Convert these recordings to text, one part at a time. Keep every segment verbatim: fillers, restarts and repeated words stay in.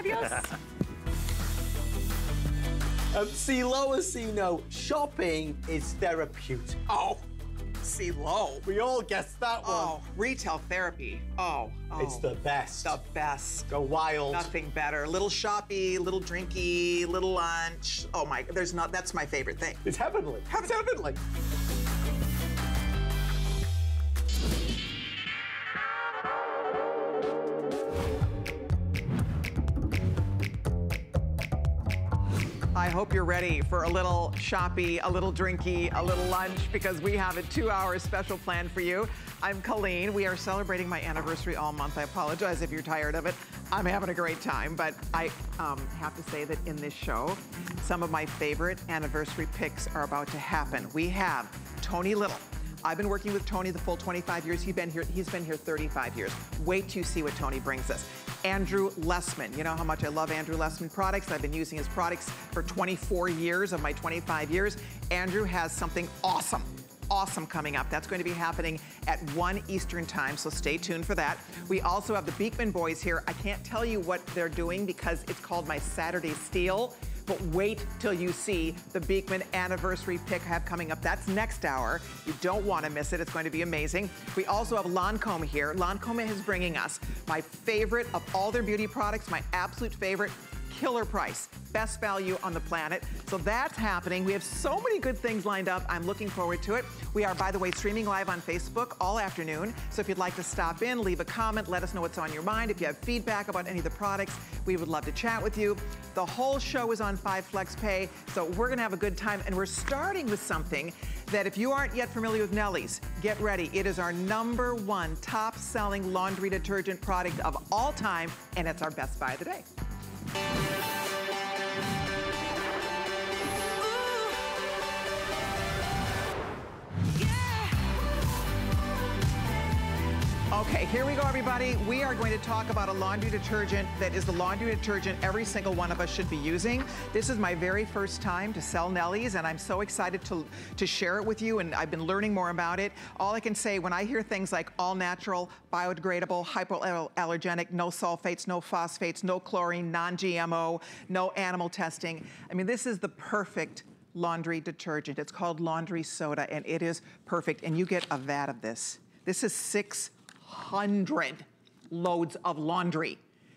Adios. um, see low or see no, shopping is therapeutic. Oh, see low. We all guessed that one. Oh, retail therapy. Oh, oh. It's the best. The best. Go wild. Nothing better. Little shoppy, little drinky, little lunch. Oh my, there's not, that's my favorite thing. It's heavenly. It's heavenly. I hope you're ready for a little shoppy, a little drinky, a little lunch, because we have a two-hour special plan for you. I'm Colleen. We are celebrating my anniversary all month. I apologize if you're tired of it. I'm having a great time, but I um, have to say that in this show, some of my favorite anniversary picks are about to happen. We have Tony Little. I've been working with Tony the full twenty-five years. He's been here, he's been here thirty-five years. Wait to see what Tony brings us. Andrew Lessman. You know how much I love Andrew Lessman products. I've been using his products for twenty-four years of my twenty-five years. Andrew has something awesome, awesome coming up. That's going to be happening at one Eastern time, so stay tuned for that. We also have the Beekman boys here. I can't tell you what they're doing because it's called my Saturday Steal. But wait till you see the Beekman anniversary pick I have coming up. That's next hour. You don't want to miss it. It's going to be amazing. We also have Lancome here. Lancome is bringing us my favorite of all their beauty products, my absolute favorite, killer price, best value on the planet. So that's happening. We have so many good things lined up. I'm looking forward to it. We are, by the way, streaming live on Facebook all afternoon. So if you'd like to stop in, leave a comment, let us know what's on your mind. If you have feedback about any of the products, we would love to chat with you. The whole show is on five Flex Pay, so we're gonna have a good time, and we're starting with something that if you aren't yet familiar with Nellie's, get ready. It is our number one top-selling laundry detergent product of all time, and it's our best buy of the day. Okay, here we go, everybody. We are going to talk about a laundry detergent that is the laundry detergent every single one of us should be using. This is my very first time to sell Nellie's, and I'm so excited to, to share it with you, and I've been learning more about it. All I can say, when I hear things like all natural, biodegradable, hypoallergenic, no sulfates, no phosphates, no chlorine, non G M O, no animal testing, I mean, this is the perfect laundry detergent. It's called laundry soda, and it is perfect, and you get a vat of this. This is six hundred loads of laundry,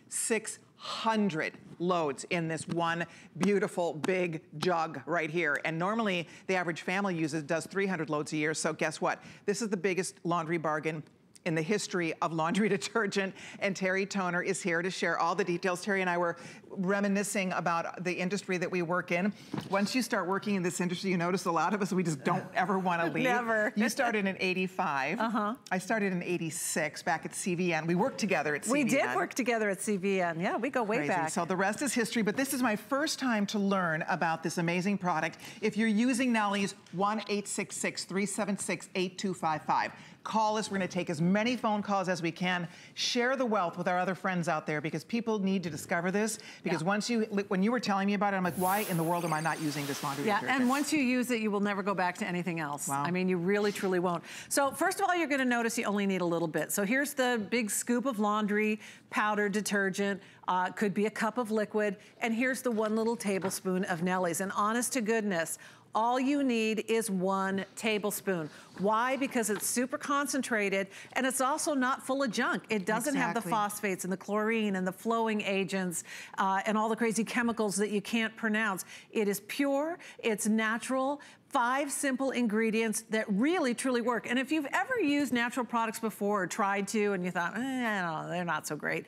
six hundred loads in this one beautiful big jug right here. And normally the average family uses does three hundred loads a year. So guess what? This is the biggest laundry bargain in the history of laundry detergent, and Terri Toner is here to share all the details. Terri and I were reminiscing about the industry that we work in. Once you start working in this industry, you notice a lot of us, we just don't ever wanna leave. Never. You started in eighty-five. Uh-huh. I started in eighty-six back at C V N. We worked together at C V N. We did work together at C V N. Yeah, we go way Crazy. back. So the rest is history, but this is my first time to learn about this amazing product. If you're using Nellie's, one eight six six, three seven six, eight two five five. Call us. We're going to take as many phone calls as we can. Share the wealth with our other friends out there, because people need to discover this. Because yeah. once you, when you were telling me about it, I'm like, why in the world am I not using this laundry detergent? Yeah, and once you use it, you will never go back to anything else. Wow. I mean, you really, truly won't. So first of all, you're going to notice you only need a little bit. So here's the big scoop of laundry powder detergent. Uh, could be a cup of liquid. And here's the one little tablespoon of Nellie's. And honest to goodness, all you need is one tablespoon. Why? Because it's super concentrated, and it's also not full of junk. It doesn't exactly. have the phosphates and the chlorine and the flowing agents uh, and all the crazy chemicals that you can't pronounce. It is pure, it's natural, five simple ingredients that really, truly work. And if you've ever used natural products before or tried to, and you thought, eh, I don't know, they're not so great,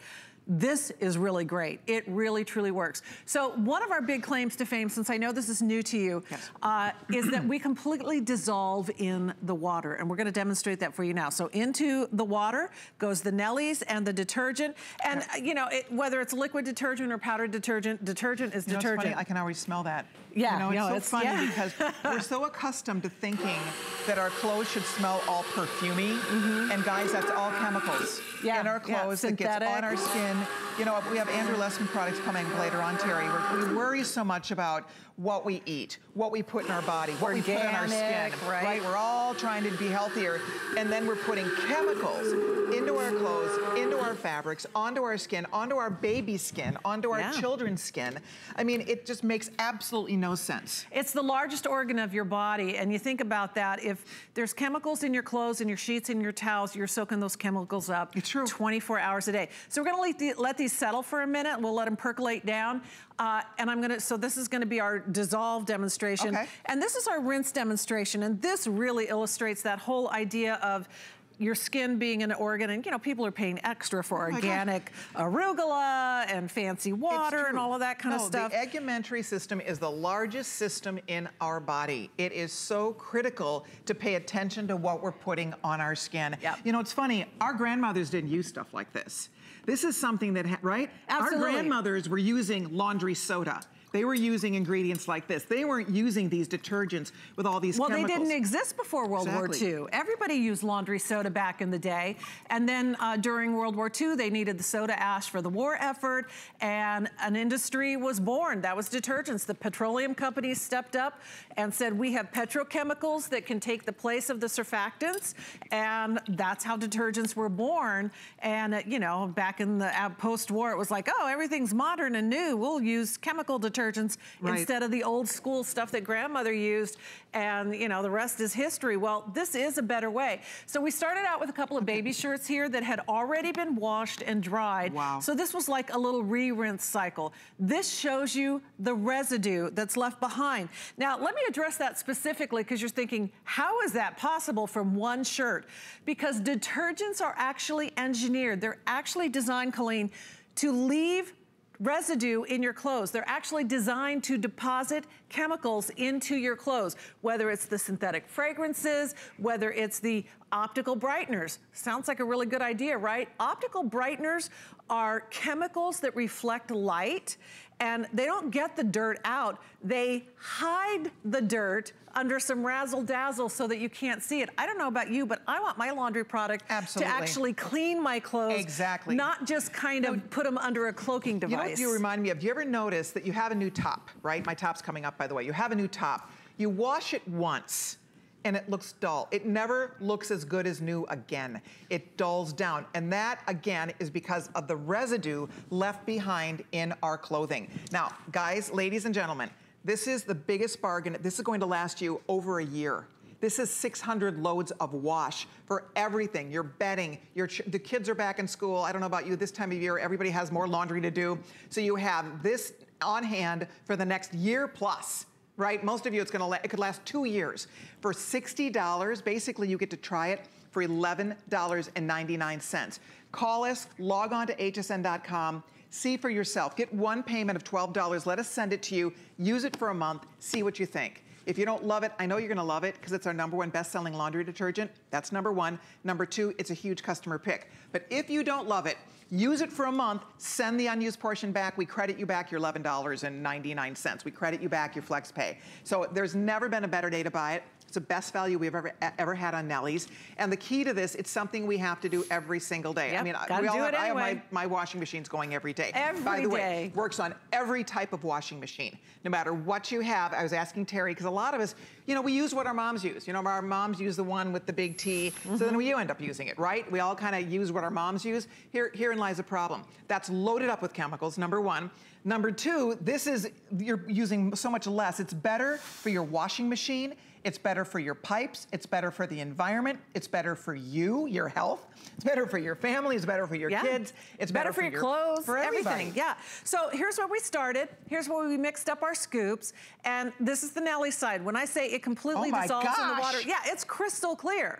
this is really great. It really, truly works. So one of our big claims to fame, since I know this is new to you, yes. uh, is that we completely dissolve in the water. And we're gonna demonstrate that for you now. So into the water goes the Nellie's and the detergent. And okay. you know, it, whether it's liquid detergent or powdered detergent, detergent is you know, detergent. It's funny, I can already smell that. Yeah. You know, it's no, so it's, funny yeah. because we're so accustomed to thinking that our clothes should smell all perfumey. Mm-hmm. And guys, that's all chemicals yeah. in our clothes yeah. that gets on our skin. Lessman. You know, we have Andrew Lessman products coming later on, Terry. We're, we worry so much about what we eat, what we put in our body, what Organic, we put in our skin, right? right? We're all trying to be healthier, and then we're putting chemicals into our clothes, into our fabrics, onto our skin, onto our baby skin, onto our yeah. children's skin. I mean, it just makes absolutely no sense. It's the largest organ of your body, and you think about that. If there's chemicals in your clothes, in your sheets, in your towels, you're soaking those chemicals up True. twenty-four hours a day. So we're gonna let, the, let these settle for a minute. We'll let them percolate down. Uh, and I'm gonna, so this is gonna be our dissolve demonstration. Okay. And this is our rinse demonstration. And this really illustrates that whole idea of your skin being an organ, and you know, people are paying extra for organic oh arugula and fancy water and all of that kind no, of stuff. The egumentary system is the largest system in our body. It is so critical to pay attention to what we're putting on our skin. Yep. You know, it's funny, our grandmothers didn't use stuff like this. This is something that, right? Absolutely. Our grandmothers were using laundry soda. They were using ingredients like this. They weren't using these detergents with all these well, chemicals. Well, they didn't exist before World exactly. War Two. Everybody used laundry soda back in the day. And then uh, during World War Two, they needed the soda ash for the war effort, and an industry was born. That was detergents. The petroleum companies stepped up and said, we have petrochemicals that can take the place of the surfactants, and that's how detergents were born. And, uh, you know, back in the uh, post-war, it was like, oh, everything's modern and new. We'll use chemical detergents. Right. Instead of the old school stuff that grandmother used, and you know, the rest is history. Well, this is a better way. So we started out with a couple of baby shirts here that had already been washed and dried. Wow. So this was like a little re-rinse cycle. This shows you the residue that's left behind. Now, let me address that specifically, because you're thinking, how is that possible from one shirt? Because detergents are actually engineered. They're actually designed, Colleen, to leave residue in your clothes. They're actually designed to deposit chemicals into your clothes, whether it's the synthetic fragrances, whether it's the optical brighteners. Sounds like a really good idea, right? Optical brighteners are chemicals that reflect light, and they don't get the dirt out. They hide the dirt under some razzle-dazzle so that you can't see it. I don't know about you, but I want my laundry product Absolutely. to actually clean my clothes. Exactly. Not just kind of no, put them under a cloaking device. You know what you remind me of? You ever notice that you have a new top, right? My top's coming up, by the way. You have a new top. You wash it once, and it looks dull. It never looks as good as new again. It dulls down, and that, again, is because of the residue left behind in our clothing. Now, guys, ladies, and gentlemen, this is the biggest bargain. This is going to last you over a year. This is six hundred loads of wash for everything, your bedding, your ch the kids are back in school. I don't know about you, this time of year, everybody has more laundry to do. So you have this on hand for the next year plus. Right, most of you, it's gonna la it could last two years. For sixty dollars, basically you get to try it for eleven ninety-nine. Call us, log on to H S N dot com, see for yourself. Get one payment of twelve dollars, let us send it to you, use it for a month, see what you think. If you don't love it, I know you're gonna love it, because it's our number one best-selling laundry detergent. That's number one. Number two, it's a huge customer pick. But if you don't love it, use it for a month, send the unused portion back. We credit you back your eleven ninety-nine. We credit you back your flex pay. So there's never been a better day to buy it. It's the best value we've ever ever had on Nellie's. And the key to this, it's something we have to do every single day. Yep, I mean, we all have, anyway. I have my, my washing machine's going every day. Every By the day. way, works on every type of washing machine. No matter what you have, I was asking Terry, because a lot of us, you know, we use what our moms use. You know, our moms use the one with the big T, mm-hmm. so then we end up using it, right? We all kind of use what our moms use. Here, herein lies a problem. That's loaded up with chemicals, number one. Number two, this is, you're using so much less. It's better for your washing machine. It's better for your pipes. It's better for the environment. It's better for you, your health. It's better for your family. It's better for your yeah. kids. It's better, better for, for your, your clothes, for everything. Yeah. So here's where we started. Here's where we mixed up our scoops. And this is the Nellie side. When I say it completely oh dissolves gosh. in the water, yeah, it's crystal clear.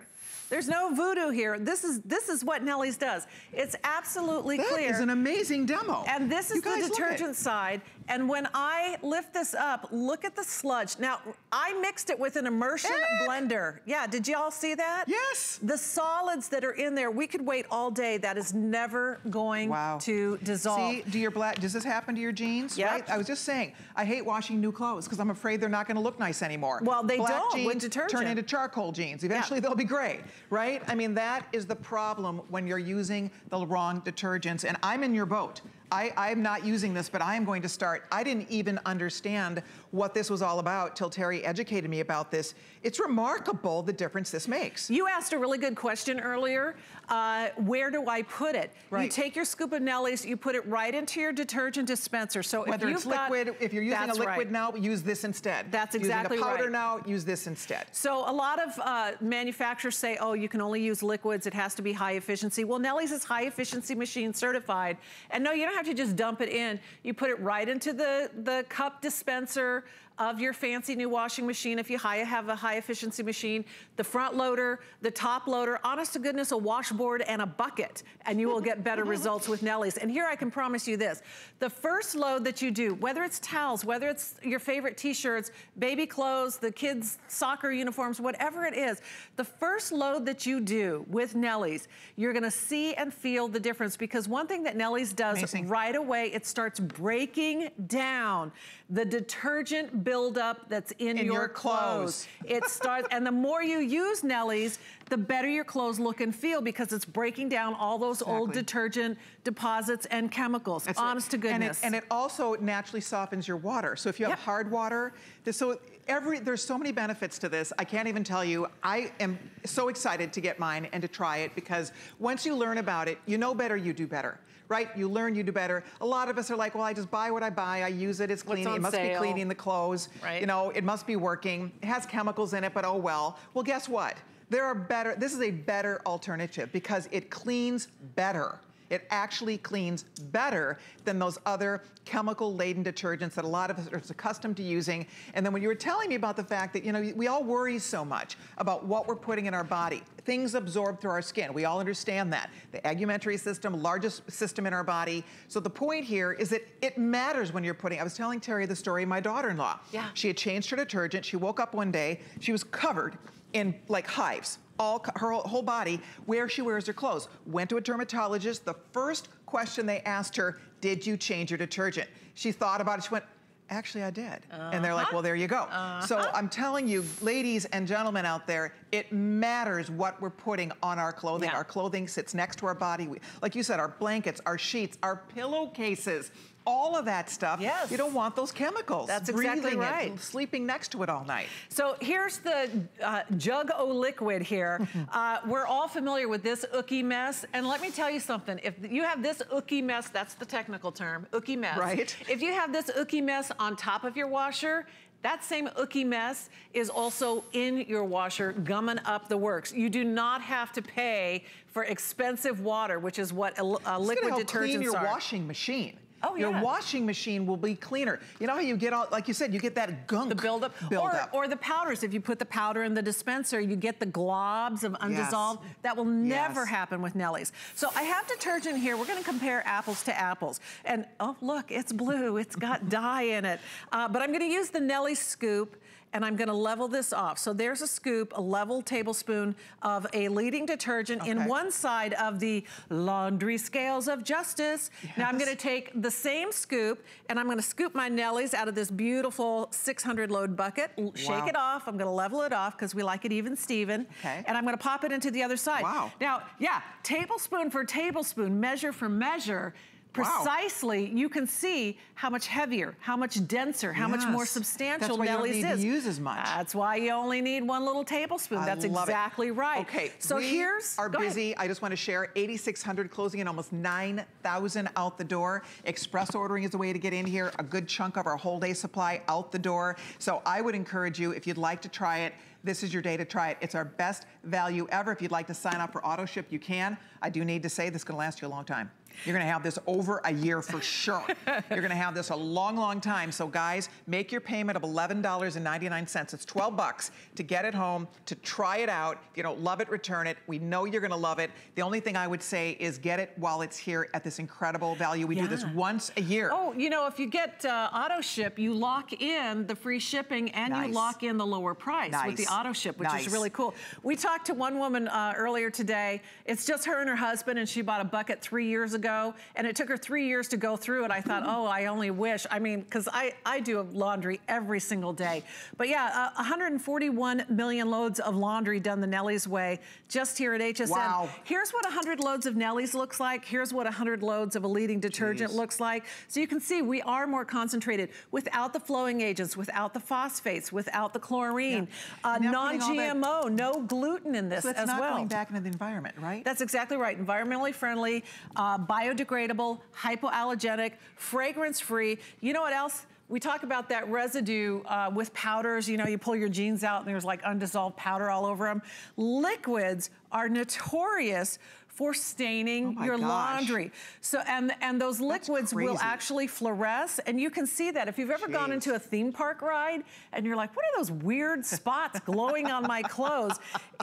There's no voodoo here. This is this is what Nellie's does. It's absolutely that clear. That is an amazing demo. And this is the detergent side. And when I lift this up, look at the sludge. Now, I mixed it with an immersion Ed. blender. Yeah, did you all see that? Yes. The solids that are in there, we could wait all day. That is never going wow. to dissolve. See, do your black, does this happen to your jeans? Yep. Right? I was just saying, I hate washing new clothes because I'm afraid they're not going to look nice anymore. Well, they black don't jeans with detergent. Turn into charcoal jeans. Eventually, yeah. they'll be gray. right? I mean, that is the problem when you're using the wrong detergents. And I'm in your boat. I, I'm not using this, but I am going to start. I didn't even understand what this was all about till Terri educated me about this. It's remarkable the difference this makes. You asked a really good question earlier. Uh, where do I put it? Right. You take your scoop of Nellie's, you put it right into your detergent dispenser. So whether if you've it's liquid, got, if you're using a liquid right. now, use this instead. That's exactly right. Using a powder right. now, use this instead. So a lot of uh, manufacturers say, oh, you can only use liquids. It has to be high efficiency. Well, Nellie's is high efficiency machine certified. And no, you don't have to just dump it in. You put it right into the, the cup dispenser of your fancy new washing machine. If you high, have a high efficiency machine, the front loader, the top loader, honest to goodness, a washboard and a bucket, and you will get better results with Nellie's. And here I can promise you this, the first load that you do, whether it's towels, whether it's your favorite t-shirts, baby clothes, the kids' soccer uniforms, whatever it is, the first load that you do with Nellie's, you're gonna see and feel the difference, because one thing that Nellie's does Amazing. right away, it starts breaking down the detergent buildup that's in, in your, your clothes. clothes. It starts, and the more you use Nellie's, the better your clothes look and feel, because it's breaking down all those exactly. old detergent deposits and chemicals. That's honest it. to goodness. And it, and it also naturally softens your water. So if you have yep. hard water, so every there's so many benefits to this. I can't even tell you. I am so excited to get mine and to try it, because once you learn about it, you know better, you do better. Right? You learn, you do better. A lot of us are like, well, I just buy what I buy. I use it. It's clean. It must sale. be cleaning the clothes. Right. You know, it must be working. It has chemicals in it, but oh well. Well, guess what? There are better. This is a better alternative because it cleans better. It actually cleans better than those other chemical-laden detergents that a lot of us are accustomed to using. And then when you were telling me about the fact that, you know, we all worry so much about what we're putting in our body. Things absorb through our skin. We all understand that. The alimentary system, largest system in our body. So the point here is that it matters when you're putting, I was telling Terri the story of my daughter-in-law. Yeah. She had changed her detergent. She woke up one day. She was covered in like hives. All, her whole body, where she wears her clothes. Went to a dermatologist. The first question they asked her, did you change your detergent? She thought about it. She went, actually, I did. Uh-huh. And they're like, well, there you go. Uh-huh. So I'm telling you, ladies and gentlemen out there, it matters what we're putting on our clothing. Yeah. Our clothing sits next to our body. We, like you said, our blankets, our sheets, our pillowcases, all of that stuff. Yes. You don't want those chemicals. That's exactly right. It, sleeping next to it all night. So here's the uh, jug-o liquid here. uh, we're all familiar with this ookie mess. And let me tell you something. If you have this ookie mess, that's the technical term, ookie mess. Right. If you have this ookie mess on top of your washer, that same ookie mess is also in your washer, gumming up the works. You do not have to pay for expensive water, which is what a, a liquid detergents are. It's gonna help clean your washing machine. Oh, yeah. Your washing machine will be cleaner. You know how you get all, like you said, you get that gunk. The buildup. Build or, or the powders. If you put the powder in the dispenser, you get the globs of undissolved. Yes. That will never yes. happen with Nellie's. So I have detergent here. We're going to compare apples to apples. And, oh, look, it's blue. It's got dye in it. Uh, but I'm going to use the Nellie's scoop. And I'm gonna level this off. So there's a scoop, a level tablespoon of a leading detergent okay. in one side of the laundry scales of justice. Yes. Now I'm gonna take the same scoop and I'm gonna scoop my Nellie's out of this beautiful six hundred load bucket, wow. shake it off, I'm gonna level it off because we like it even Steven. Okay. And I'm gonna pop it into the other side. Wow. Now, yeah, tablespoon for tablespoon, measure for measure, precisely, wow. you can see how much heavier, how much denser, how yes. much more substantial Nellie's is. That's why you don't need to use as much. That's why you only need one little tablespoon. I That's exactly it. right. Okay, so we here's, are busy. Ahead. I just want to share eighty-six hundred closing and almost nine thousand out the door. Express ordering is the way to get in here. A good chunk of our whole day supply out the door. So I would encourage you, if you'd like to try it, this is your day to try it. It's our best value ever. If you'd like to sign up for auto ship, you can. I do need to say this is gonna last you a long time. You're gonna have this over a year for sure. You're gonna have this a long, long time. So guys, make your payment of eleven ninety-nine. It's twelve bucks to get it home, to try it out. If you don't love it, return it. We know you're gonna love it. The only thing I would say is get it while it's here at this incredible value. We yeah. do this once a year. Oh, you know, if you get uh, auto ship, you lock in the free shipping and nice. you lock in the lower price nice. with the auto ship, which nice. is really cool. We talked to one woman uh, earlier today. It's just her and her husband, and she bought a bucket three years ago. ago, and it took her three years to go through it. I thought, oh, I only wish. I mean, because I, I do laundry every single day. But yeah, uh, one hundred forty-one million loads of laundry done the Nellie's way just here at H S N. Wow. Here's what one hundred loads of Nellie's looks like. Here's what one hundred loads of a leading detergent Jeez. Looks like. So you can see we are more concentrated without the flowing agents, without the phosphates, without the chlorine, yeah. uh, non G M O, no gluten in this so as well. So it's not going back into the environment, right? That's exactly right. Environmentally friendly, uh, biodegradable, hypoallergenic, fragrance-free. You know what else? We talk about that residue uh, with powders. You know, you pull your jeans out and there's like undissolved powder all over them. Liquids are notorious for staining oh your gosh. laundry. So, and, and those liquids will actually fluoresce, and you can see that. If you've ever Jeez. gone into a theme park ride, and you're like, what are those weird spots glowing on my clothes?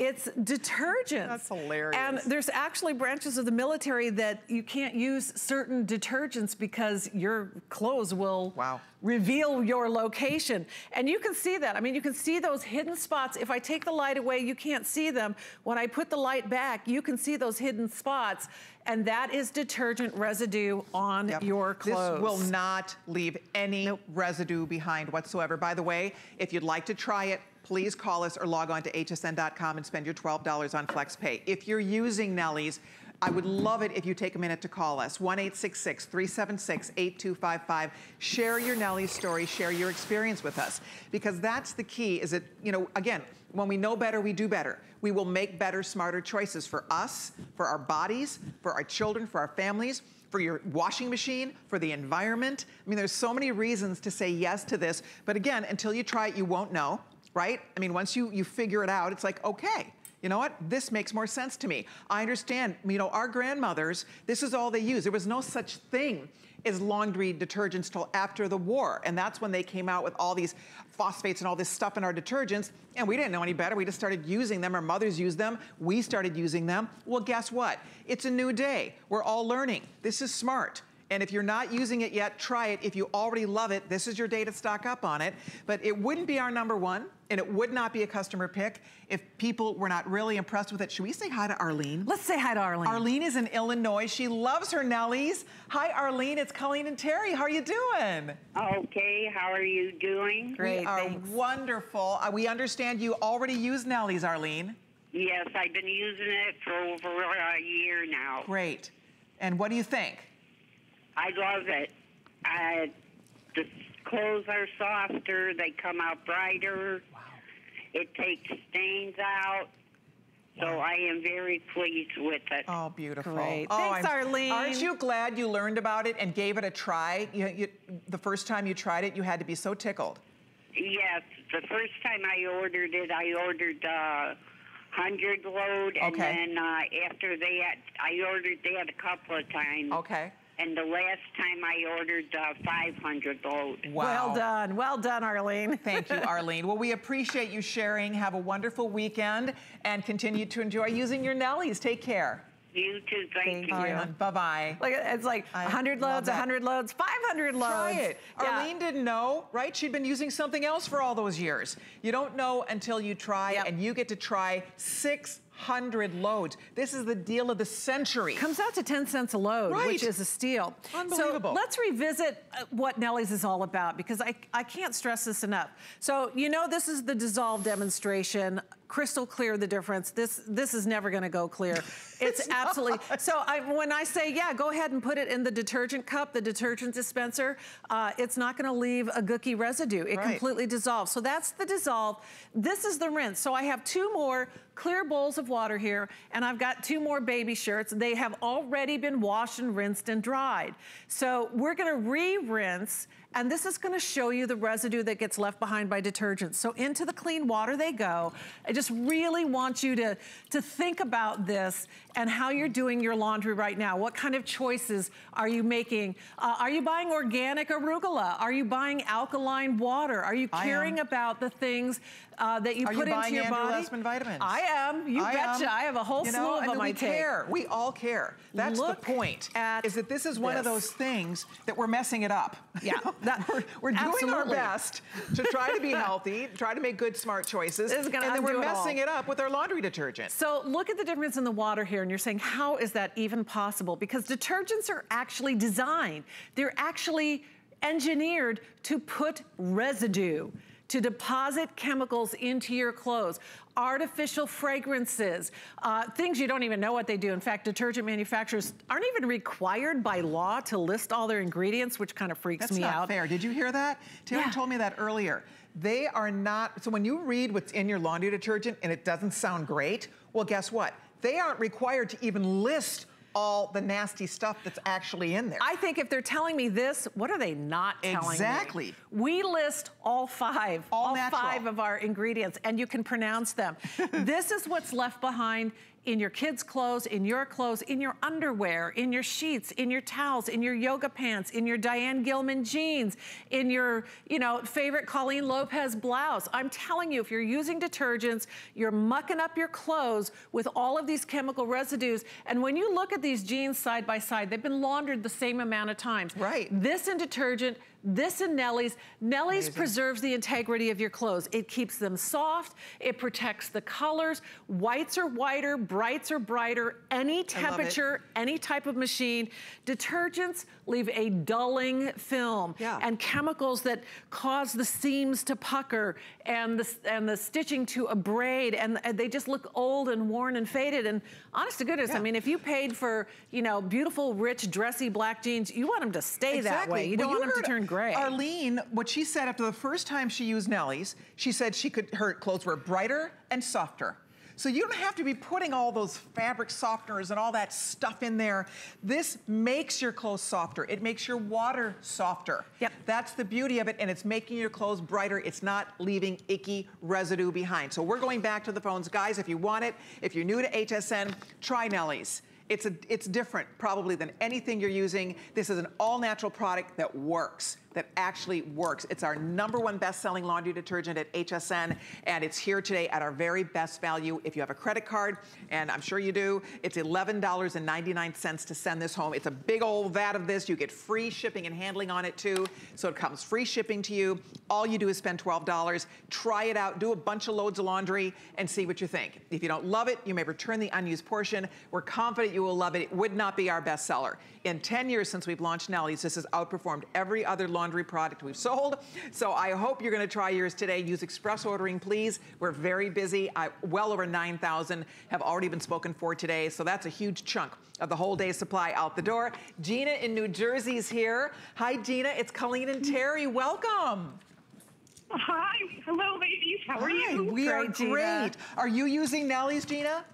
It's detergents. That's hilarious. And there's actually branches of the military that you can't use certain detergents because your clothes will wow. reveal your location. And you can see that. I mean, you can see those hidden spots. If I take the light away, you can't see them. When I put the light back, you can see those hidden spots, and that is detergent residue on yep. your clothes. This will not leave any nope. residue behind whatsoever. By the way, if you'd like to try it, please call us or log on to H S N dot com and spend your twelve dollars on FlexPay. If you're using Nellie's, I would love it if you take a minute to call us. one eight six six, three seven six, eight two five five. Share your Nellie's story, share your experience with us. Because that's the key, is that, you know, again, when we know better, we do better. We will make better, smarter choices for us, for our bodies, for our children, for our families, for your washing machine, for the environment. I mean, there's so many reasons to say yes to this. But again, until you try it, you won't know, right? I mean, once you, you figure it out, it's like, okay. You know what? This makes more sense to me. I understand, you know, our grandmothers, this is all they used. There was no such thing as laundry detergents till after the war. And that's when they came out with all these phosphates and all this stuff in our detergents. And we didn't know any better. We just started using them. Our mothers used them. We started using them. Well, guess what? It's a new day. We're all learning. This is smart. And if you're not using it yet, try it. If you already love it, this is your day to stock up on it. But it wouldn't be our number one, and it would not be a customer pick if people were not really impressed with it. Should we say hi to Arlene? Let's say hi to Arlene. Arlene is in Illinois. She loves her Nellie's. Hi, Arlene. It's Colleen and Terry. How are you doing? Okay. How are you doing? Great. We are thanks. Wonderful. We understand you already use Nellie's, Arlene. Yes, I've been using it for over a year now. Great. And what do you think? I love it. I, the clothes are softer. They come out brighter. Wow. It takes stains out. So wow. I am very pleased with it. Oh, beautiful. Great. Oh, thanks, I'm, Arlene. Aren't you glad you learned about it and gave it a try? You, you, the first time you tried it, you had to be so tickled. Yes. The first time I ordered it, I ordered uh, one hundred load. And okay. then uh, after that, I ordered that a couple of times. Okay. And the last time I ordered uh, five hundred loads. Wow. Well done. Well done, Arlene. Thank you, Arlene. Well, we appreciate you sharing. Have a wonderful weekend and continue to enjoy using your Nellie's. Take care. You too. Thank, Thank you. you. Bye-bye. Like, it's like I one hundred loads, that. one hundred loads, five hundred loads. Try it. Yeah. Arlene didn't know, right? She'd been using something else for all those years. You don't know until you try, yep. and you get to try six hundred loads. This is the deal of the century. Comes out to ten cents a load, right. which is a steal. Unbelievable. So let's revisit what Nellie's is all about, because I, I can't stress this enough. So you know this is the dissolve demonstration. Crystal clear the difference. This this is never going to go clear. It's, it's absolutely. Not. So I, when I say, yeah, go ahead and put it in the detergent cup, the detergent dispenser, uh, it's not going to leave a gooky residue. It right. completely dissolves. So that's the dissolve. This is the rinse. So I have two more clear bowls of water here, and I've got two more baby shirts. They have already been washed and rinsed and dried. So we're going to re-rinse, and this is going to show you the residue that gets left behind by detergents. So into the clean water they go. I just really want you to, to think about this and how you're doing your laundry right now. What kind of choices are you making? Uh, are you buying organic arugula? Are you buying alkaline water? Are you caring about the things uh, that you are put you into your Andrew body? Are you buying Andrew Lessman vitamins? I am. You I betcha. Am. I have a whole you know, slew of I mean, them I take. We care. We all care. That's Look the point, is that this is one this. of those things that we're messing it up. Yeah. That, we're we're doing our best to try to be healthy, try to make good, smart choices, this is gonna and then we're messing it, it up with our laundry detergent. So look at the difference in the water here, and you're saying, how is that even possible? Because detergents are actually designed, they're actually engineered to put residue, to deposit chemicals into your clothes, artificial fragrances, uh, things you don't even know what they do. In fact, detergent manufacturers aren't even required by law to list all their ingredients, which kind of freaks me out. That's not fair. Did you hear that? Terri yeah. told me that earlier. They are not, so when you read what's in your laundry detergent and it doesn't sound great, well, guess what? They aren't required to even list all the nasty stuff that's actually in there. I think if they're telling me this, what are they not telling me? Exactly. We list all five, all five of our ingredients, and you can pronounce them. This is what's left behind in your kids' clothes, in your clothes, in your underwear, in your sheets, in your towels, in your yoga pants, in your Diane Gilman jeans, in your, you know, favorite Colleen Lopez blouse. I'm telling you, if you're using detergents, you're mucking up your clothes with all of these chemical residues. And when you look at these jeans side by side, they've been laundered the same amount of times. Right. This in detergent, this in Nellie's. Nellie's Amazing. preserves the integrity of your clothes. It keeps them soft, it protects the colors. Whites are whiter, brights are brighter, any temperature, any type of machine. Detergents leave a dulling film yeah. and chemicals that cause the seams to pucker and the, and the stitching to abrade, and, and they just look old and worn and faded. And honest to goodness, yeah. I mean, if you paid for, you know, beautiful, rich, dressy black jeans, you want them to stay exactly. that way. You don't well, want you them to turn gray. Arlene, what she said after the first time she used Nellie's, she said she could, her clothes were brighter and softer. So you don't have to be putting all those fabric softeners and all that stuff in there. This makes your clothes softer. It makes your water softer. Yep. That's the beauty of it, and it's making your clothes brighter. It's not leaving icky residue behind. So we're going back to the phones. Guys, if you want it, if you're new to H S N, try Nellie's. It's, a, it's different probably than anything you're using. This is an all-natural product that works, that actually works. It's our number one best-selling laundry detergent at H S N, and it's here today at our very best value. If you have a credit card, and I'm sure you do, it's eleven ninety-nine to send this home. It's a big old vat of this. You get free shipping and handling on it too, so it comes free shipping to you. All you do is spend twelve dollars, try it out, do a bunch of loads of laundry, and see what you think. If you don't love it, you may return the unused portion. We're confident you will love it. It would not be our bestseller. In ten years since we've launched Nellie's, this has outperformed every other laundry laundry product we've sold. So I hope you're going to try yours today. Use express ordering, please. We're very busy. I, well over nine thousand have already been spoken for today. So that's a huge chunk of the whole day's supply out the door. Gina in New Jersey's here. Hi, Gina. It's Colleen and Terri. Welcome. Hi. Hello, ladies. How are Hi. you? We great, are great. Gina. Are you using Nellie's, Gina?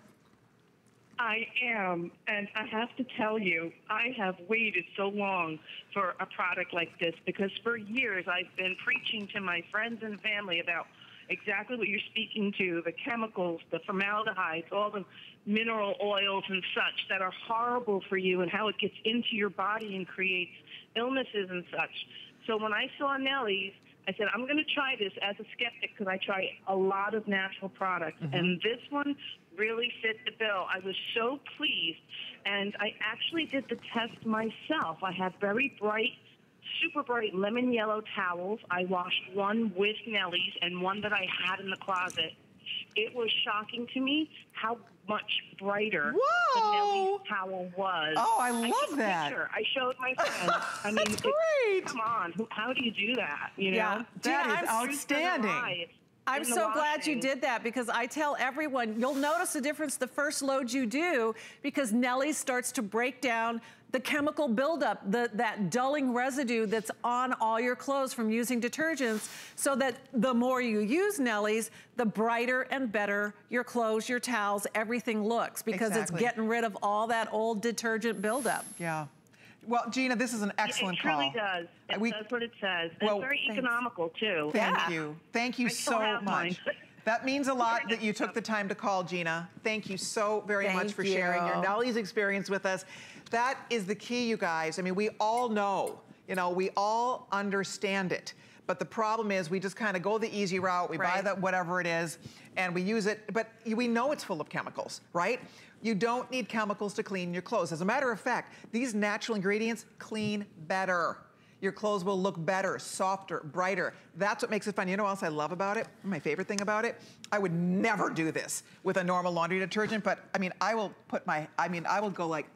I am, and I have to tell you, I have waited so long for a product like this because for years I've been preaching to my friends and family about exactly what you're speaking to, the chemicals, the formaldehydes, all the mineral oils and such that are horrible for you and how it gets into your body and creates illnesses and such. So when I saw Nellie's, I said, I'm going to try this as a skeptic because I try a lot of natural products, mm-hmm. and this one really fit the bill. I was so pleased, and I actually did the test myself. I had very bright, super bright lemon yellow towels. I washed one with Nellie's and one that I had in the closet. It was shocking to me how much brighter Whoa. the Nellie's towel was. Oh, I love I that. Picture. I showed my friend. I mean, That's great. It, come on. How do you do that? You know? Yeah, that Gina, is I'm outstanding. I'm so glad you did that because I tell everyone, you'll notice the difference the first load you do because Nellie's starts to break down the chemical buildup, the, that dulling residue that's on all your clothes from using detergents, so that the more you use Nellie's, the brighter and better your clothes, your towels, everything looks because exactly. it's getting rid of all that old detergent buildup. Yeah. Well, Gina, this is an excellent call. It truly call. does. It we, does what it says. Well, it's very thanks. economical, too. Thank yeah. you. Thank you I so much. That means a lot that you took the time to call, Gina. Thank you so very Thank much for you. sharing your Nellie's experience with us. That is the key, you guys. I mean, we all know, you know, we all understand it. But the problem is we just kind of go the easy route. We right. buy that whatever it is, and we use it. But we know it's full of chemicals, right? You don't need chemicals to clean your clothes. As a matter of fact, these natural ingredients clean better. Your clothes will look better, softer, brighter. That's what makes it fun. You know what else I love about it? My favorite thing about it? I would never do this with a normal laundry detergent, but I mean, I will put my, I mean, I will go like,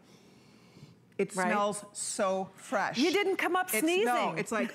it right? smells so fresh. You didn't come up it's, sneezing. No, it's like,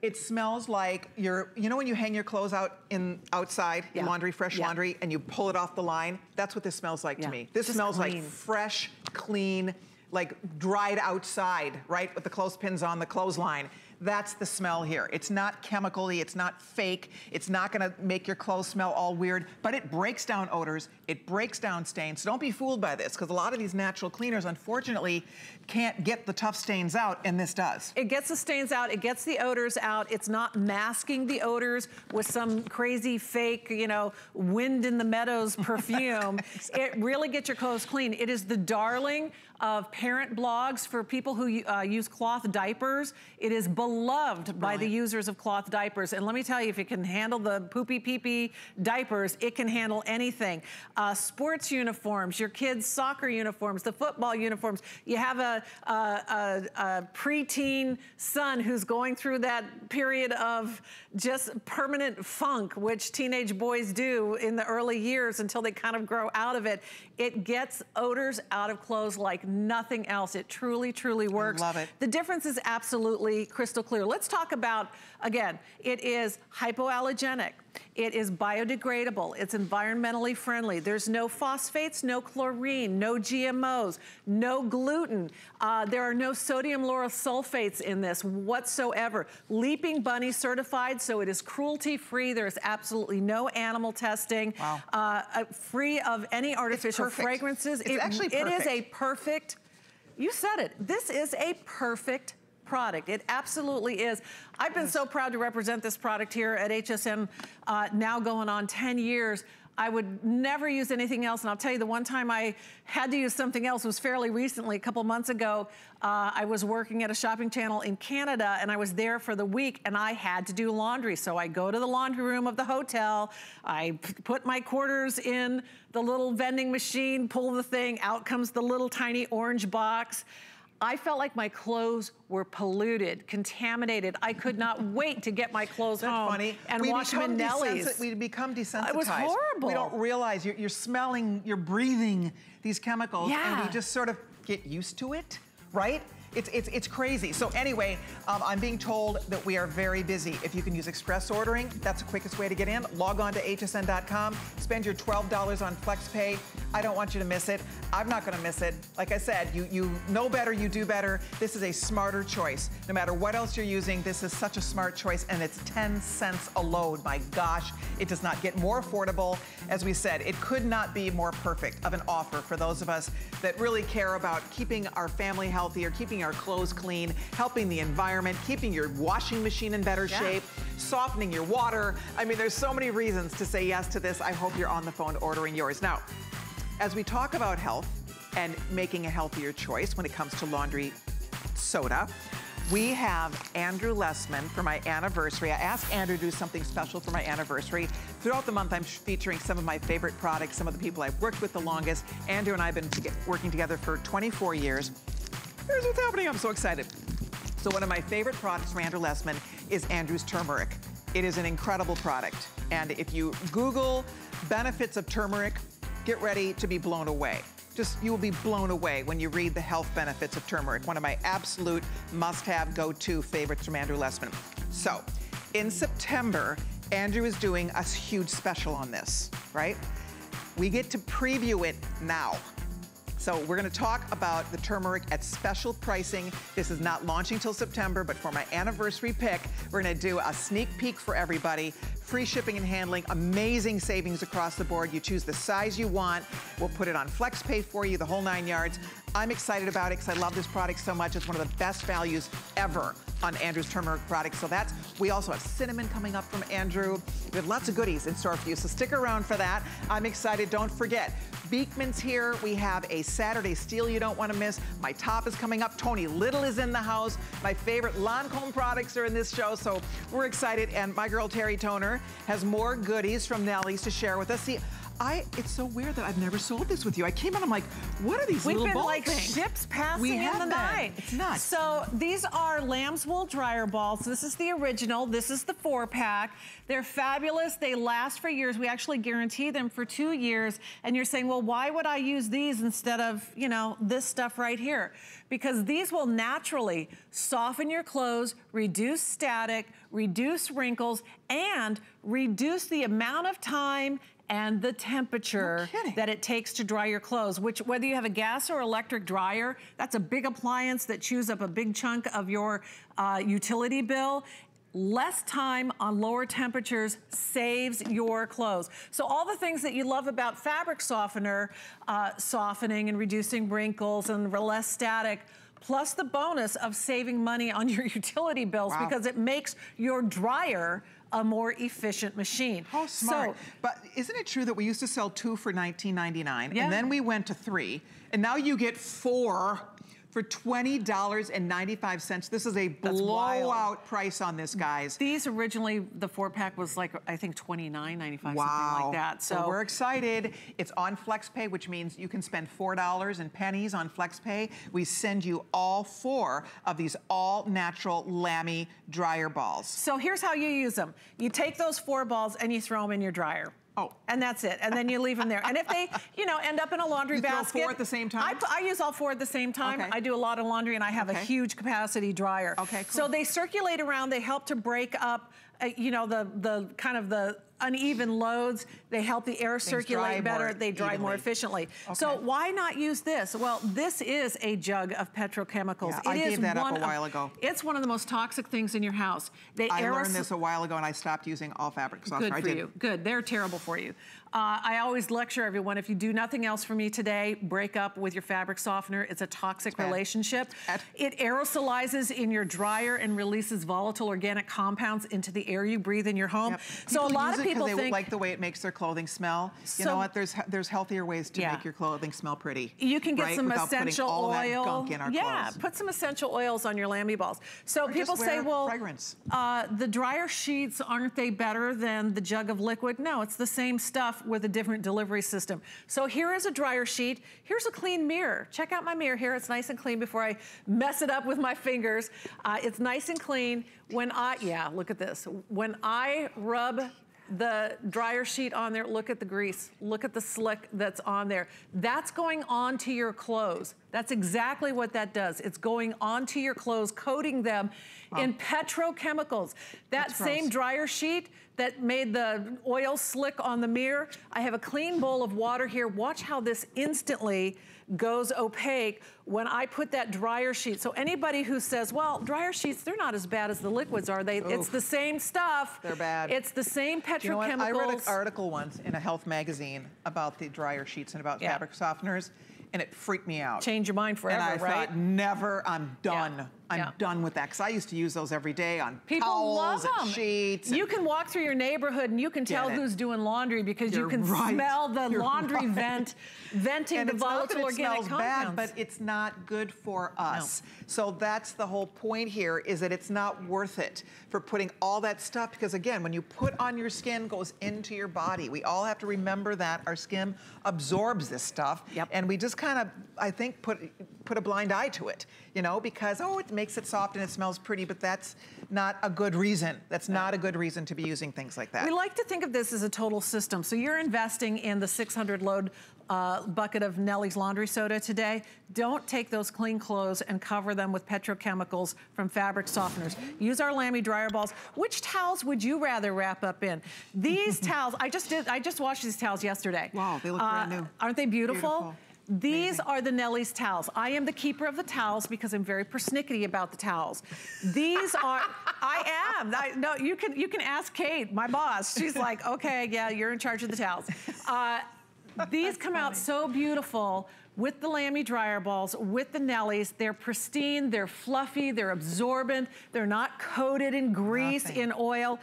it smells like you're, you know when you hang your clothes out in outside, yeah. laundry, fresh yeah. laundry, and you pull it off the line? That's what this smells like yeah. to me. This Just smells clean. Like fresh, clean, like dried outside, right? With the clothespins on the clothesline. That's the smell here. It's not chemical-y, it's not fake, it's not gonna make your clothes smell all weird, but it breaks down odors, it breaks down stains. So don't be fooled by this, because a lot of these natural cleaners, unfortunately, can't get the tough stains out, and this does. It gets the stains out, it gets the odors out, it's not masking the odors with some crazy fake, you know, wind in the meadows perfume. Exactly. It really gets your clothes clean. It is the darling of parent blogs for people who uh, use cloth diapers. It is beloved by the users of cloth diapers. And let me tell you, if it can handle the poopy pee-pee diapers, it can handle anything. Uh, sports uniforms, your kids' soccer uniforms, the football uniforms. You have a, a, a, a preteen son who's going through that period of just permanent funk, which teenage boys do in the early years until they kind of grow out of it. It gets odors out of clothes like nothing else. It truly, truly works. I love it. The difference is absolutely crystal clear. Let's talk about, again, it is hypoallergenic. It is biodegradable. It's environmentally friendly. There's no phosphates, no chlorine, no G M Os, no gluten. Uh, there are no sodium lauryl sulfates in this whatsoever. Leaping Bunny certified, so it is cruelty-free. There is absolutely no animal testing. Wow. Uh, free of any artificial fragrances. It's it, actually perfect. It is a perfect, you said it, this is a perfect product. It absolutely is. I've been so proud to represent this product here at H S N, uh, now going on ten years. I would never use anything else, and I'll tell you, the one time I had to use something else was fairly recently, a couple months ago. Uh, I was working at a shopping channel in Canada, and I was there for the week, and I had to do laundry. So I go to the laundry room of the hotel, I put my quarters in the little vending machine, pull the thing, out comes the little tiny orange box. I felt like my clothes were polluted, contaminated. I could not wait to get my clothes That's home funny. and we wash them in Nellie's. We become desensitized. It was horrible. We don't realize you're, you're smelling, you're breathing these chemicals, yeah. and we just sort of get used to it, right? It's, it's, it's crazy. So anyway, um, I'm being told that we are very busy. If you can use express ordering, that's the quickest way to get in. Log on to H S N dot com, spend your twelve dollars on FlexPay. I don't want you to miss it. I'm not gonna miss it. Like I said, you, you know better, you do better. This is a smarter choice. No matter what else you're using, this is such a smart choice, and it's ten cents a load. My gosh, it does not get more affordable. As we said, it could not be more perfect of an offer for those of us that really care about keeping our family healthier, keeping our clothes clean, helping the environment, keeping your washing machine in better yeah. shape, softening your water. I mean, there's so many reasons to say yes to this. I hope you're on the phone ordering yours. Now, as we talk about health and making a healthier choice when it comes to laundry soda, we have Andrew Lessman for my anniversary. I asked Andrew to do something special for my anniversary. Throughout the month, I'm featuring some of my favorite products, some of the people I've worked with the longest. Andrew and I have been working together for twenty-four years. Here's what's happening, I'm so excited. So one of my favorite products from Andrew Lessman is Andrew's turmeric. It is an incredible product. And if you Google benefits of turmeric, get ready to be blown away. Just, you will be blown away when you read the health benefits of turmeric. One of my absolute must-have, go-to favorites from Andrew Lessman. So, in September, Andrew is doing a huge special on this, right? We get to preview it now. So we're gonna talk about the turmeric at special pricing. This is not launching till September, but for my anniversary pick, we're gonna do a sneak peek for everybody. Free shipping and handling, amazing savings across the board. You choose the size you want. We'll put it on FlexPay for you, the whole nine yards. I'm excited about it because I love this product so much. It's one of the best values ever on Andrew's turmeric products. So that's, we also have cinnamon coming up from Andrew. We have lots of goodies in store for you, so stick around for that. I'm excited, don't forget. Beekman's here. We have a Saturday steal you don't want to miss. My top is coming up. Tony Little is in the house. My favorite Lancome products are in this show, so we're excited. And my girl Terri Toner has more goodies from Nellie's to share with us. See, I, it's so weird that I've never sold this with you. I came in, I'm like, what are these We've little ball like things? We've been like ships passing we in the been. night. It's nuts. So these are lamb's wool dryer balls. This is the original. This is the four pack. They're fabulous. They last for years. We actually guarantee them for two years. And you're saying, well, why would I use these instead of, you know, this stuff right here? Because these will naturally soften your clothes, reduce static, reduce wrinkles, and reduce the amount of time and the temperature no that it takes to dry your clothes, which whether you have a gas or electric dryer, that's a big appliance that chews up a big chunk of your uh, utility bill. Less time on lower temperatures saves your clothes. So all the things that you love about fabric softener, uh, softening and reducing wrinkles and less static, plus the bonus of saving money on your utility bills wow. because it makes your dryer a more efficient machine. How smart. So, but isn't it true that we used to sell two for nineteen ninety-nine yeah. and then we went to three and now you get four for twenty dollars and ninety-five cents. This is a blowout price on this, guys. These originally, the four pack was like, I think twenty-nine ninety-five, wow. something like that. So well, we're excited. It's on FlexPay, which means you can spend four dollars and pennies on FlexPay. We send you all four of these all natural Lamy dryer balls. So here's how you use them. You take those four balls and you throw them in your dryer. Oh. And that's it. And then you leave them there. And if they, you know, end up in a laundry you basket. You throw four at the same time? I, I use all four at the same time. Okay. I do a lot of laundry and I have okay. a huge capacity dryer. Okay, cool. So they circulate around. They help to break up, uh, you know, the, the kind of the uneven loads. They help the air Things circulate better. They dry evenly. more efficiently. Okay. So why not use this? Well, this is a jug of petrochemicals. Yeah, it I is gave that up a while of, ago. It's one of the most toxic things in your house. They I learned this a while ago and I stopped using all fabric softener. Good for I did. you. Good. They're terrible for you. Uh, I always lecture everyone, if you do nothing else for me today, break up with your fabric softener. It's a toxic it's relationship. Bad. It aerosolizes in your dryer and releases volatile organic compounds into the air you breathe in your home. Yep. So people a lot of people think- they like the way it makes their clothing smell. So, you know what, there's there's healthier ways to yeah. make your clothing smell pretty. You can get right? some Without essential all oil. That gunk in our yeah, clothes. Put some essential oils on your Lamy balls. So or people say, well, uh, the dryer sheets, aren't they better than the jug of liquid? No, it's the same stuff with a different delivery system. So here is a dryer sheet. Here's a clean mirror. Check out my mirror here. It's nice and clean before I mess it up with my fingers. Uh, it's nice and clean. When I, yeah, look at this. When I rub the dryer sheet on there, look at the grease. Look at the slick that's on there. That's going on to your clothes. That's exactly what that does. It's going onto your clothes, coating them wow. in petrochemicals. That That's same gross. dryer sheet that made the oil slick on the mirror, I have a clean bowl of water here. Watch how this instantly goes opaque when I put that dryer sheet. So anybody who says, well, dryer sheets, they're not as bad as the liquids are. They, Oof. It's the same stuff. They're bad. It's the same petrochemicals. You know what? I read an article once in a health magazine about the dryer sheets and about yeah. fabric softeners. And it freaked me out. Change your mind forever, right? And I right? thought, never, I'm done. Yeah. I'm yeah. done with that, because I used to use those every day on People towels love them. and sheets. You and can walk through your neighborhood and you can tell who's doing laundry because You're you can right. smell the You're laundry right. vent, venting and the volatile organic compounds. And it's not that it smells bad, but it's not good for us. No. So that's the whole point here, is that it's not worth it for putting all that stuff, because again, when you put on your skin, goes into your body. We all have to remember that our skin absorbs this stuff, yep. and we just kind of, I think, put put a blind eye to it, you know, because, oh, it makes it soft and it smells pretty, but that's not a good reason. That's not a good reason to be using things like that. We like to think of this as a total system. So you're investing in the six hundred load uh, bucket of Nellie's laundry soda today. Don't take those clean clothes and cover them with petrochemicals from fabric softeners. Use our Lamy dryer balls. Which towels would you rather wrap up in? These towels, I just did, I just washed these towels yesterday. Wow, they look uh, brand new. Aren't they beautiful? beautiful. These Amazing. are the Nellie's towels. I am the keeper of the towels because I'm very persnickety about the towels. These are, I am. I, no, you can you can ask Kate, my boss. She's like, okay, yeah, you're in charge of the towels. Uh, these That's come funny. out so beautiful with the Lamy dryer balls, with the Nellie's. They're pristine, they're fluffy, they're absorbent, they're not coated in grease, Nothing. in oil.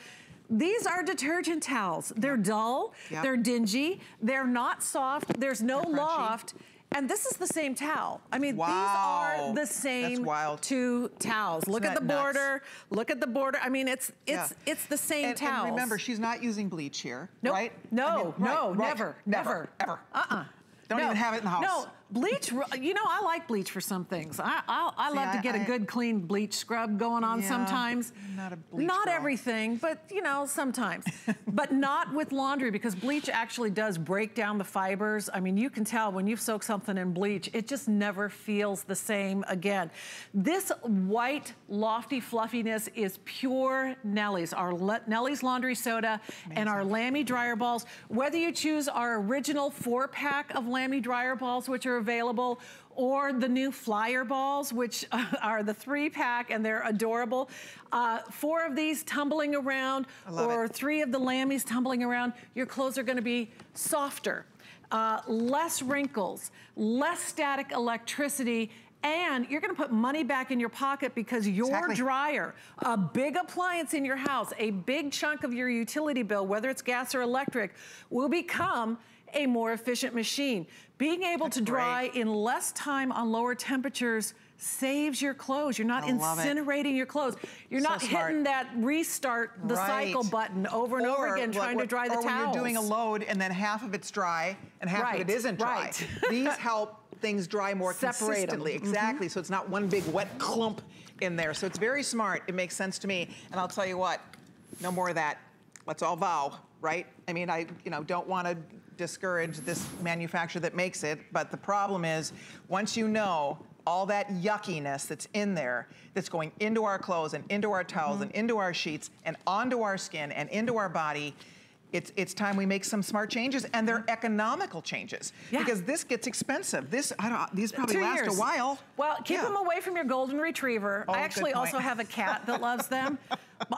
These are detergent towels. They're yep. dull, yep. they're dingy, they're not soft, there's no they're loft. Crunchy. And this is the same towel. I mean, wow. these are the same two towels. Look at the border. Nuts? Look at the border. I mean, it's it's yeah. it's the same and, towels. And remember, she's not using bleach here, nope. right? No, I mean, right, no, right. never, never, ever. Uh-uh. Don't no. even have it in the house. No. Bleach, you know, I like bleach for some things. I I, I See, love I, to get I, a good clean bleach scrub going on yeah, sometimes. Not a bleach Not girl. everything, but you know, sometimes. But not with laundry, because bleach actually does break down the fibers. I mean, you can tell when you've soaked something in bleach, it just never feels the same again. This white, lofty fluffiness is pure Nellie's, our Le Nellie's Laundry Soda Amazing. and our Lamy Dryer Balls. Whether you choose our original four pack of Lamy Dryer Balls, which are available, or the new Flyer Balls, which are the three pack, and they're adorable. Uh, four of these tumbling around, or it. three of the Lammies tumbling around, your clothes are gonna be softer, uh, less wrinkles, less static electricity, and you're gonna put money back in your pocket, because your exactly. dryer, a big appliance in your house, a big chunk of your utility bill, whether it's gas or electric, will become a more efficient machine. Being able That's to dry great. in less time on lower temperatures saves your clothes. You're not I incinerating your clothes. You're so not smart. hitting that restart the right. cycle button over and or over again what, trying what, to dry the or towels. Or when you're doing a load and then half of it's dry and half right. of it isn't dry. Right. These help things dry more Separate consistently. Them. Exactly, mm-hmm. so it's not one big wet clump in there. So it's very smart. It makes sense to me. And I'll tell you what, no more of that. Let's all vow, right? I mean, I you know don't want to discourage this manufacturer that makes it, but the problem is, once you know all that yuckiness that's in there, that's going into our clothes and into our towels mm-hmm. and into our sheets and onto our skin and into our body, it's it's time we make some smart changes, and they're economical changes yeah. because this gets expensive. This I don't. These probably Two last years. a while. Well, keep yeah. them away from your golden retriever. Oh, I actually also have a cat that loves them.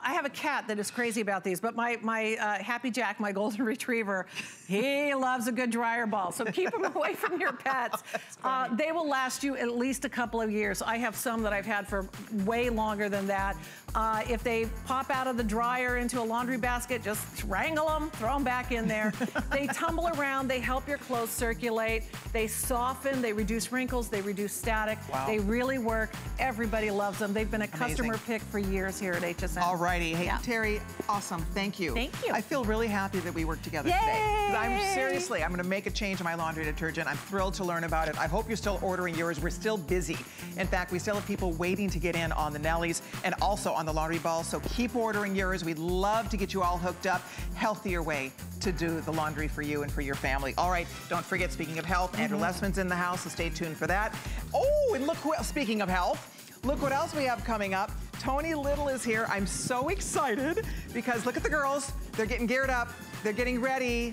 I have a cat that is crazy about these, but my my uh, Happy Jack, my golden retriever, he loves a good dryer ball. So keep them away from your pets. Uh, they will last you at least a couple of years. I have some that I've had for way longer than that. Uh, if they pop out of the dryer into a laundry basket, just wrangle them, throw them back in there. They tumble around, they help your clothes circulate, they soften, they reduce wrinkles, they reduce static. Wow. They really work. Everybody loves them. They've been a Amazing. customer pick for years here at H S N. All righty. Hey, yeah. Terri, awesome. Thank you. Thank you. I feel really happy that we worked together Yay! today. I'm seriously, I'm going to make a change in my laundry detergent. I'm thrilled to learn about it. I hope you're still ordering yours. We're still busy. In fact, we still have people waiting to get in on the Nellie's and also on the laundry ball, so keep ordering yours. We'd love to get you all hooked up. Healthier way to do the laundry for you and for your family. All right, don't forget, speaking of health, mm-hmm. Andrew Lessman's in the house, so stay tuned for that. Oh, and look who else, speaking of health, look what else we have coming up. Tony Little is here. I'm so excited because look at the girls. They're getting geared up. They're getting ready.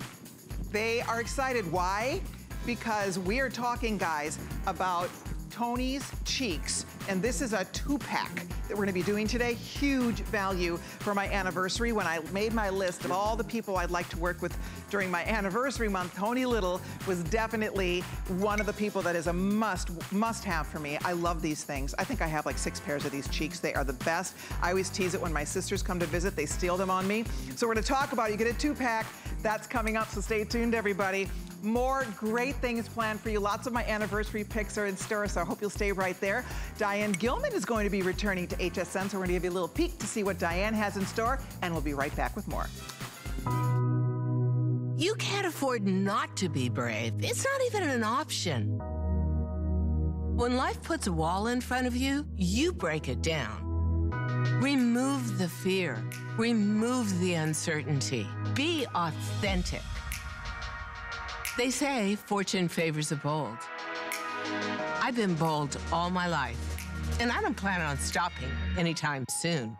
They are excited. Why? Because we are talking, guys, about Tony's Cheeks, and this is a two-pack that we're gonna be doing today. Huge value for my anniversary. When I made my list of all the people I'd like to work with during my anniversary month, Tony Little was definitely one of the people that is a must, must have for me. I love these things. I think I have like six pairs of these cheeks. They are the best. I always tease it when my sisters come to visit, they steal them on me. So we're gonna talk about it. You get a two-pack. That's coming up, so stay tuned, everybody. More great things planned for you. Lots of my anniversary picks are in store, so I hope you'll stay right there. Diane Gilman is going to be returning to H S N, so we're going to give you a little peek to see what Diane has in store, and we'll be right back with more. You can't afford not to be brave. It's not even an option. When life puts a wall in front of you, you break it down. Remove the fear. Remove the uncertainty. Be authentic. They say fortune favors the bold. I've been bold all my life, and I don't plan on stopping anytime soon.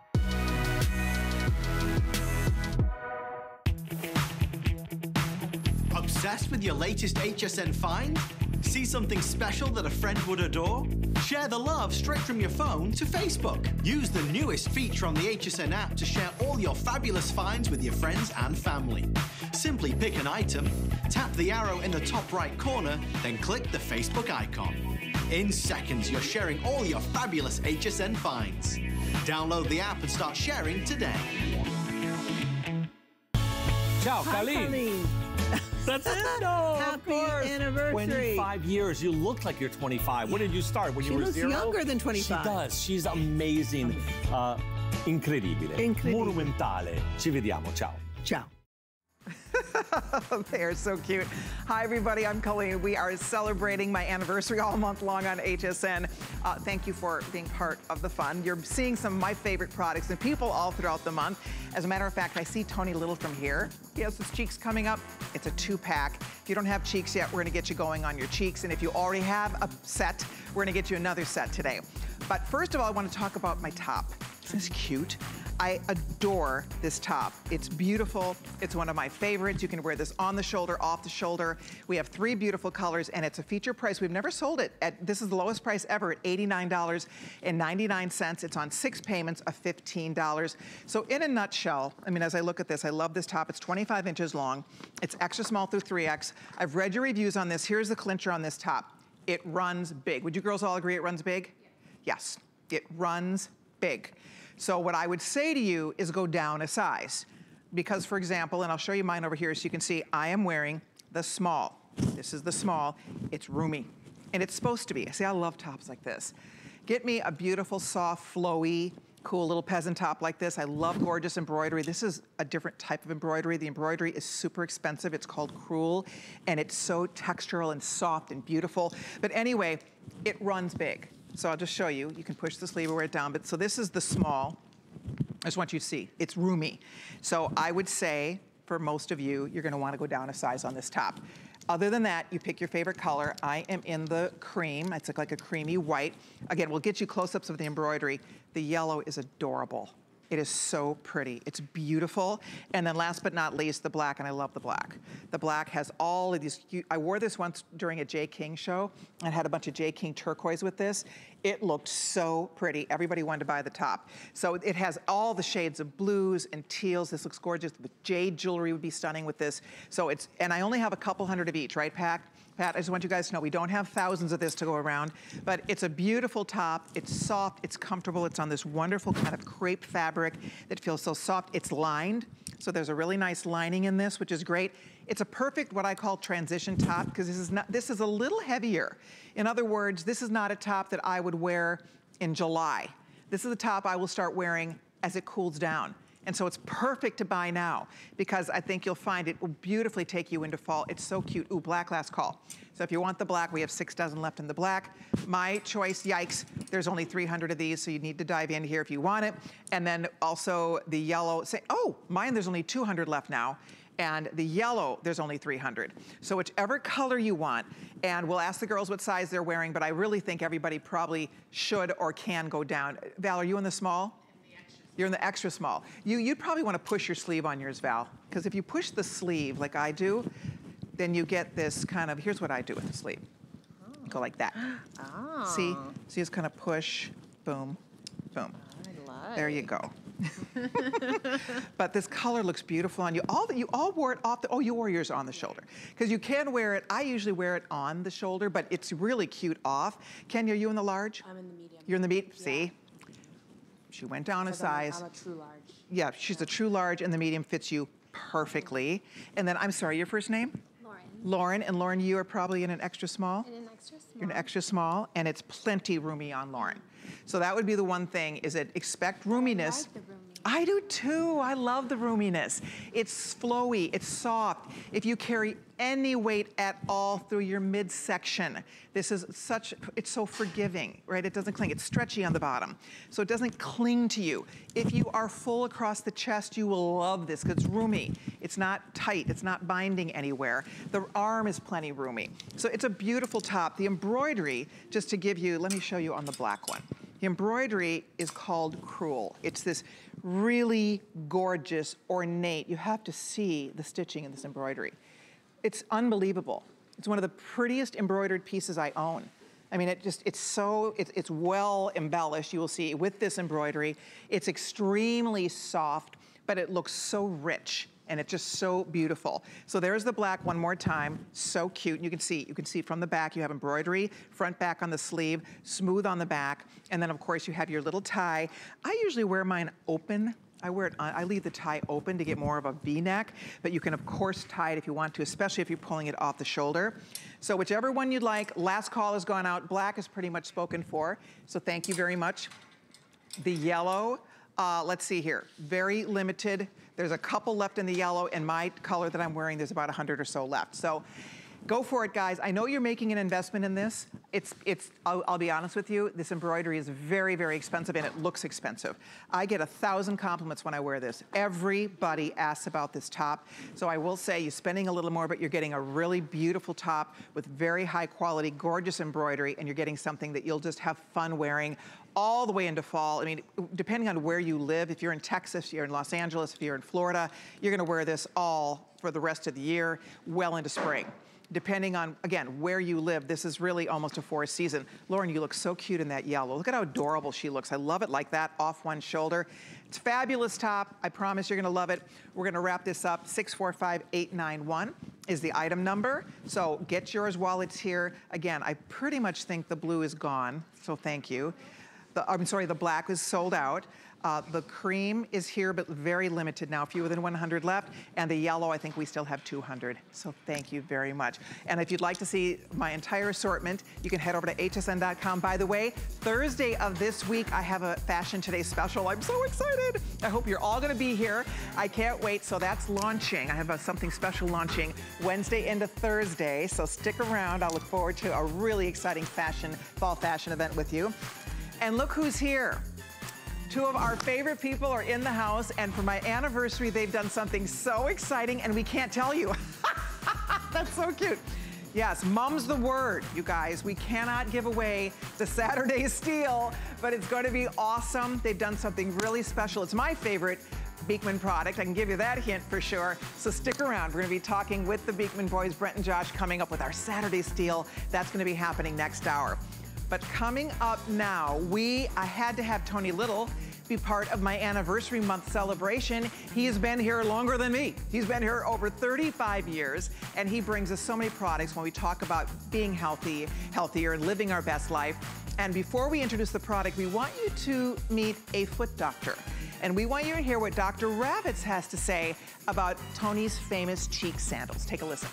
Obsessed with your latest H S N find? See something special that a friend would adore? Share the love straight from your phone to Facebook. Use the newest feature on the H S N app to share all your fabulous finds with your friends and family. Simply pick an item, tap the arrow in the top right corner, then click the Facebook icon. In seconds, you're sharing all your fabulous H S N finds. Download the app and start sharing today. Ciao, Colleen. That's it. No, happy of course. anniversary. twenty-five years. You look like you're twenty-five. When did you start? When she you were zero? She looks younger than twenty-five. She does. She's amazing. Uh, incredibile. Incredibile. Monumentale. Ci vediamo. Ciao. Ciao. They are so cute. Hi, everybody. I'm Colleen. We are celebrating my anniversary all month long on H S N. Uh, thank you for being part of the fun. You're seeing some of my favorite products and people all throughout the month. As a matter of fact, I see Tony Little from here. He has his cheeks coming up. It's a two-pack. If you don't have cheeks yet, we're going to get you going on your cheeks. And if you already have a set, we're going to get you another set today. But first of all, I want to talk about my top. Isn't this cute? I adore this top. It's beautiful. It's one of my favorites. You can wear this on the shoulder, off the shoulder. We have three beautiful colors, and it's a feature price. We've never sold it at, this is the lowest price ever at eighty-nine ninety-nine. It's on six payments of fifteen dollars. So in a nutshell, I mean, as I look at this, I love this top. It's twenty-five inches long. It's extra small through three X. I've read your reviews on this. Here's the clincher on this top. It runs big. Would you girls all agree it runs big? Yes, it runs big. So what I would say to you is go down a size. Because for example, and I'll show you mine over here so you can see, I am wearing the small. This is the small, it's roomy. And it's supposed to be. See, I love tops like this. Get me a beautiful, soft, flowy, cool little peasant top like this. I love gorgeous embroidery. This is a different type of embroidery. The embroidery is super expensive. It's called Cruel, and it's so textural and soft and beautiful. But anyway, it runs big. So I'll just show you. You can push the sleeve or wear it down. But so this is the small. I just want you to see. It's roomy. So I would say for most of you, you're going to want to go down a size on this top. Other than that, you pick your favorite color. I am in the cream. It's like a creamy white. Again, we'll get you close-ups of the embroidery. The yellow is adorable. It is so pretty. It's beautiful. And then last but not least, the black, and I love the black. The black has all of these cute, I wore this once during a Jay King show and had a bunch of Jay King turquoise with this. It looked so pretty. Everybody wanted to buy the top. So it has all the shades of blues and teals. This looks gorgeous. The jade jewelry would be stunning with this. So it's, and I only have a couple hundred of each, right, Pat? Pat, I just want you guys to know we don't have thousands of this to go around, but it's a beautiful top. It's soft, it's comfortable. It's on this wonderful kind of crepe fabric that feels so soft. It's lined, so there's a really nice lining in this, which is great. It's a perfect, what I call transition top, because this is not, this is a little heavier. In other words, this is not a top that I would wear in July. This is a top I will start wearing as it cools down. And so it's perfect to buy now because I think you'll find it will beautifully take you into fall. It's so cute. Ooh, black last call. So if you want the black, we have six dozen left in the black. My choice, yikes, there's only three hundred of these, so you need to dive in here if you want it. And then also the yellow, say, oh, mine, there's only two hundred left now. And the yellow, there's only three hundred. So whichever color you want, and we'll ask the girls what size they're wearing, but I really think everybody probably should or can go down. Val, are you in the small? You're in the extra small. You, you'd probably want to push your sleeve on yours, Val, because if you push the sleeve like I do, then you get this kind of, here's what I do with the sleeve. Oh. Go like that. Oh. See? So you just kind of push, boom, boom. I like. There you go. But this color looks beautiful on you. All that you all wore it off the, oh, you wore yours on the shoulder. Because you can wear it, I usually wear it on the shoulder, but it's really cute off. Kenya, are you in the large? I'm in the medium. You're in the medium? Yeah. See? She went down a size. I'm a true large. Yeah, she's yeah. a true large, and the medium fits you perfectly. And then, I'm sorry, your first name? Lauren. Lauren, and Lauren, you are probably in an extra small? In an extra small. You're in an extra small, and it's plenty roomy on Lauren. So that would be the one thing, is that expect roominess. I like the roominess. I do too, I love the roominess. It's flowy, it's soft. If you carry any weight at all through your midsection, this is such, it's so forgiving, right? It doesn't cling, it's stretchy on the bottom. So it doesn't cling to you. If you are full across the chest, you will love this, because it's roomy. It's not tight, it's not binding anywhere. The arm is plenty roomy. So it's a beautiful top. The embroidery, just to give you, let me show you on the black one. The embroidery is called Cruel. It's this really gorgeous, ornate. You have to see the stitching in this embroidery. It's unbelievable. It's one of the prettiest embroidered pieces I own. I mean, it just, it's so, it, it's well embellished, you will see, with this embroidery. It's extremely soft, but it looks so rich. And it's just so beautiful. So there's the black one more time, so cute. And you can see, you can see from the back, you have embroidery, front back on the sleeve, smooth on the back. And then of course you have your little tie. I usually wear mine open I wear it, I leave the tie open to get more of a V-neck, but you can of course tie it if you want to, especially if you're pulling it off the shoulder. So whichever one you'd like, last call has gone out. Black is pretty much spoken for, so thank you very much. The yellow, uh, let's see here, very limited. There's a couple left in the yellow, and my color that I'm wearing, there's about a hundred or so left. So go for it, guys. I know you're making an investment in this. It's, it's, I'll, I'll be honest with you, this embroidery is very, very expensive, and it looks expensive. I get a thousand compliments when I wear this. Everybody asks about this top. So I will say you're spending a little more, but you're getting a really beautiful top with very high quality, gorgeous embroidery, and you're getting something that you'll just have fun wearing all the way into fall. I mean, depending on where you live, if you're in Texas, if you're in Los Angeles, if you're in Florida, you're gonna wear this all for the rest of the year, well into spring. Depending on, again, where you live, this is really almost a forest season. Lauren, you look so cute in that yellow. Look at how adorable she looks. I love it like that, off one shoulder. It's a fabulous top. I promise you're gonna love it. We're gonna wrap this up. six four five eight nine one is the item number. So get yours while it's here. Again, I pretty much think the blue is gone, so thank you. The, I'm sorry, the black is sold out. Uh, the cream is here, but very limited now, fewer than one hundred left. And the yellow, I think we still have two hundred. So thank you very much. And if you'd like to see my entire assortment, you can head over to H S N dot com. By the way, Thursday of this week, I have a Fashion Today special. I'm so excited. I hope you're all gonna be here. I can't wait, so that's launching. I have a, something special launching Wednesday into Thursday. So stick around. I'll look forward to a really exciting fashion, fall fashion event with you. And look who's here. Two of our favorite people are in the house, and for my anniversary, they've done something so exciting, and we can't tell you. That's so cute. Yes, mum's the word, you guys. We cannot give away the Saturday steal, but it's going to be awesome. They've done something really special. It's my favorite Beekman product. I can give you that hint for sure. So stick around. We're going to be talking with the Beekman boys, Brent and Josh, coming up with our Saturday steal. That's going to be happening next hour. But coming up now, we, I had to have Tony Little be part of my anniversary month celebration. He's been here longer than me. He's been here over thirty-five years, and he brings us so many products when we talk about being healthy, healthier, living our best life. And before we introduce the product, we want you to meet a foot doctor. And we want you to hear what Doctor Ravitz has to say about Tony's famous cheek sandals. Take a listen.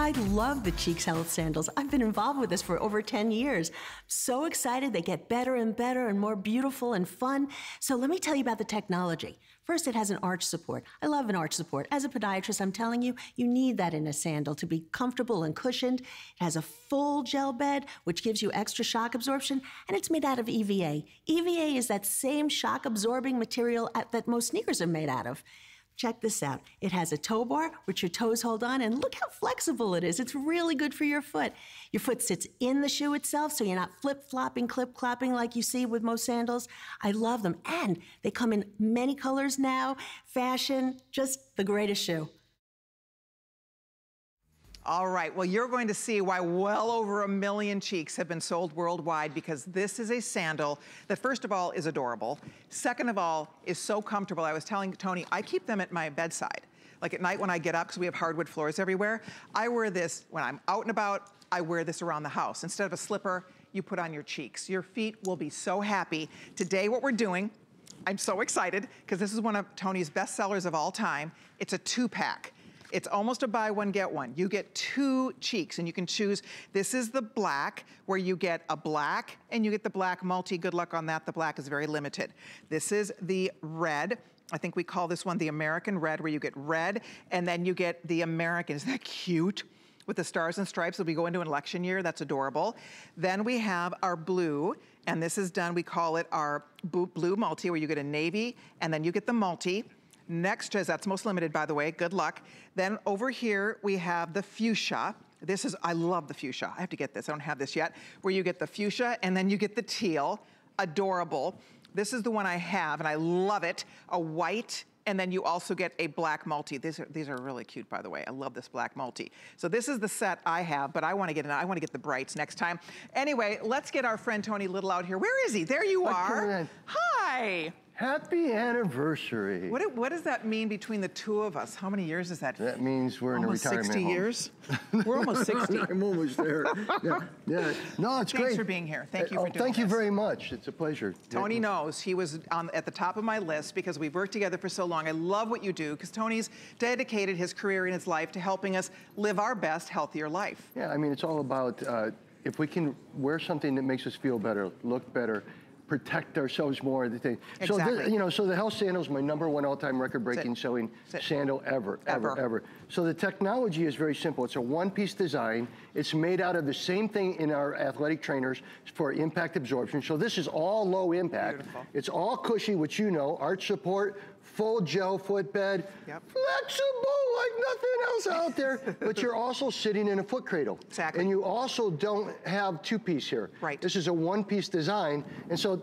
I love the cheek sandals. I've been involved with this for over ten years. So excited, they get better and better and more beautiful and fun. So let me tell you about the technology. First, it has an arch support. I love an arch support. As a podiatrist, I'm telling you, you need that in a sandal to be comfortable and cushioned. It has a full gel bed, which gives you extra shock absorption, and it's made out of E V A. E V A is that same shock absorbing material that most sneakers are made out of. Check this out. It has a toe bar, which your toes hold on, and look how flexible it is. It's really good for your foot. Your foot sits in the shoe itself, so you're not flip-flopping, clip-clopping like you see with most sandals. I love them, and they come in many colors now. Fashion, just the greatest shoe. All right, well, you're going to see why well over a million cheeks have been sold worldwide, because this is a sandal that, first of all, is adorable. Second of all, is so comfortable. I was telling Tony, I keep them at my bedside. Like at night when I get up, because we have hardwood floors everywhere, I wear this when I'm out and about. I wear this around the house. Instead of a slipper, you put on your cheeks. Your feet will be so happy. Today, what we're doing, I'm so excited, because this is one of Tony's best sellers of all time. It's a two-pack. It's almost a buy one, get one. You get two cheeks, and you can choose. This is the black, where you get a black, and you get the black multi. Good luck on that. The black is very limited. This is the red. I think we call this one the American red, where you get red, and then you get the American. Isn't that cute? With the stars and stripes, if we go into an election year, that's adorable. Then we have our blue, and this is done. We call it our blue multi, where you get a navy, and then you get the multi. Next is, that's most limited, by the way, good luck. Then over here, we have the fuchsia. This is, I love the fuchsia. I have to get this, I don't have this yet. Where you get the fuchsia, and then you get the teal, adorable. This is the one I have, and I love it, a white, and then you also get a black multi. These are, these are really cute, by the way. I love this black multi. So this is the set I have, but I wanna get, I wanna get the brights next time. Anyway, let's get our friend Tony Little out here. Where is he? There you are. Hi. Happy anniversary. What, what does that mean between the two of us? How many years is that? That means we're in almost a retirement home. sixty years? We're almost sixty. I'm almost there. Yeah, yeah. No, it's Thanks great. Thanks for being here. Thank you for oh, doing this. Thank you very much. It's a pleasure. Tony yeah. knows he was on, at the top of my list because we've worked together for so long. I love what you do because Tony's dedicated his career and his life to helping us live our best, healthier life. Yeah, I mean, it's all about uh, if we can wear something that makes us feel better, look better, protect ourselves more. Exactly. So this, you know, so the Hell Sandal is my number one all-time record-breaking sewing sandal ever, ever, ever, ever. So the technology is very simple. It's a one-piece design. It's made out of the same thing in our athletic trainers for impact absorption. So this is all low impact. Beautiful. It's all cushy, which you know, arch support, full gel footbed, yep. flexible like nothing else out there, but you're also sitting in a foot cradle. Exactly. And you also don't have two-piece here. Right. This is a one-piece design. And so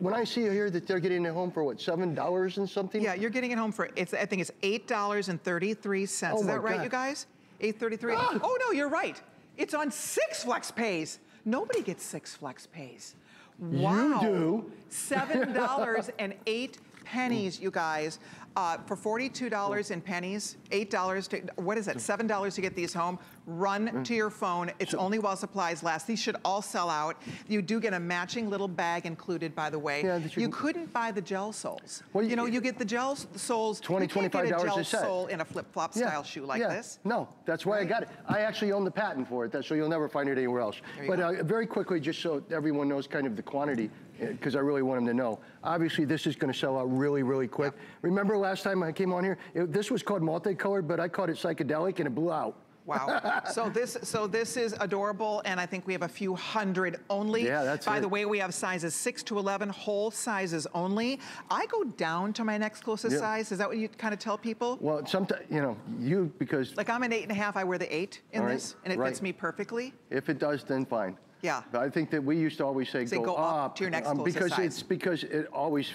when I see here that they're getting it home for what, seven dollars and something? Yeah, you're getting it home for, it's, I think it's eight dollars and thirty-three cents. Oh, is that right, God. You guys? eight thirty-three. Ah. Oh, no, you're right. It's on six flex pays. Nobody gets six flex pays. Wow. You do. seven dollars and eight cents. Pennies, you guys, uh, for forty-two dollars in pennies, eight dollars to, what is it, seven dollars to get these home, run mm. to your phone. It's so, only while supplies last. These should all sell out. You do get a matching little bag included, by the way. Yeah, you couldn't buy the gel soles. Well, you, you know, you get the gel soles. twenty, twenty-five dollars a set. You can't get a gel sole in a flip-flop yeah, style shoe like yeah. this. No, that's why right. I got it. I actually own the patent for it, so you'll never find it anywhere else. But uh, very quickly, just so everyone knows kind of the quantity, because I really want them to know. Obviously, this is going to sell out really, really quick. Yep. Remember last time I came on here? It, this was called multicolored, but I called it psychedelic, and it blew out. Wow. so this so this is adorable, and I think we have a few hundred only. Yeah, that's By it. the way, we have sizes six to eleven, whole sizes only. I go down to my next closest yeah. size. Is that what you kind of tell people? Well, sometimes, you know, you, because... Like I'm an eight and a half, I wear the eight in right, this, and it right. fits me perfectly. If it does, then fine. Yeah. I think that we used to always say so go, go up, up to your next um, because size. It's because it always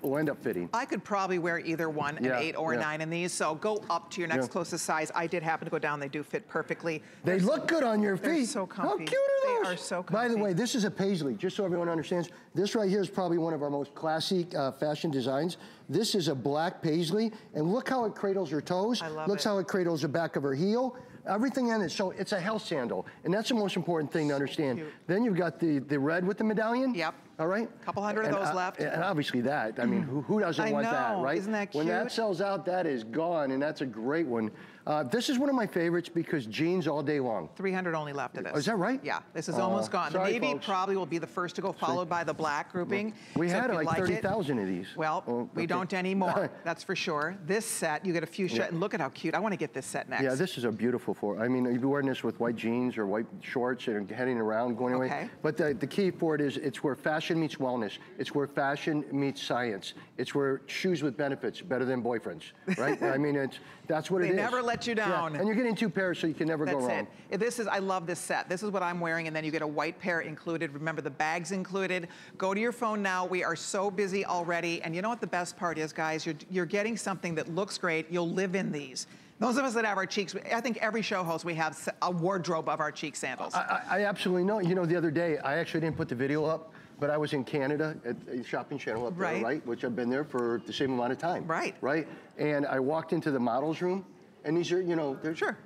will end up fitting. I could probably wear either one, yeah, an eight or yeah. a nine in these, so go up to your next yeah. closest size. I did happen to go down. They do fit perfectly. They they're look so, good on your feet. They're so comfy. How cute are those? They are so comfy. By the way, this is a paisley, just so everyone understands. This right here is probably one of our most classic uh, fashion designs. This is a black paisley, and look how it cradles her toes. I love Looks it. how it cradles the back of her heel. Everything in it, so it's a Hell Sandal, and that's the most important thing to understand. Cute. Then you've got the, the red with the medallion. Yep. All right? A couple hundred and, of those uh, left. And obviously that, I mean, who, who doesn't I want know. that, right? Isn't that cute? When that sells out, that is gone, and that's a great one. Uh, this is one of my favorites because jeans all day long. three hundred only left of this. Oh, is that right? Yeah, this is uh, almost gone. Sorry, the navy folks. probably will be the first to go, followed See? by the black grouping. We so had like, like thirty thousand of these. Well, oh, okay. we don't anymore, that's for sure. This set, you get a few yeah. and look at how cute. I want to get this set next. Yeah, this is a beautiful for. I mean, you'd be wearing this with white jeans or white shorts and heading around, going okay. away. But the, the key for it is it's where fashion meets wellness. It's where fashion meets science. It's where shoes with benefits, better than boyfriends, right? I mean, it's that's what they it is. They never let you down. Yeah, and you're getting two pairs, so you can never That's go wrong. It. This is, I love this set. This is what I'm wearing, and then you get a white pair included. Remember, the bag's included. Go to your phone now. We are so busy already. And you know what the best part is, guys? You're, you're getting something that looks great. You'll live in these. Those of us that have our cheeks, I think every show host, we have a wardrobe of our cheek sandals. I, I, I absolutely know. You know, the other day, I actually didn't put the video up, but I was in Canada at a shopping channel up right. there, right? Which I've been there for the same amount of time. Right. Right? And I walked into the models room, and these are, you know, they're sure.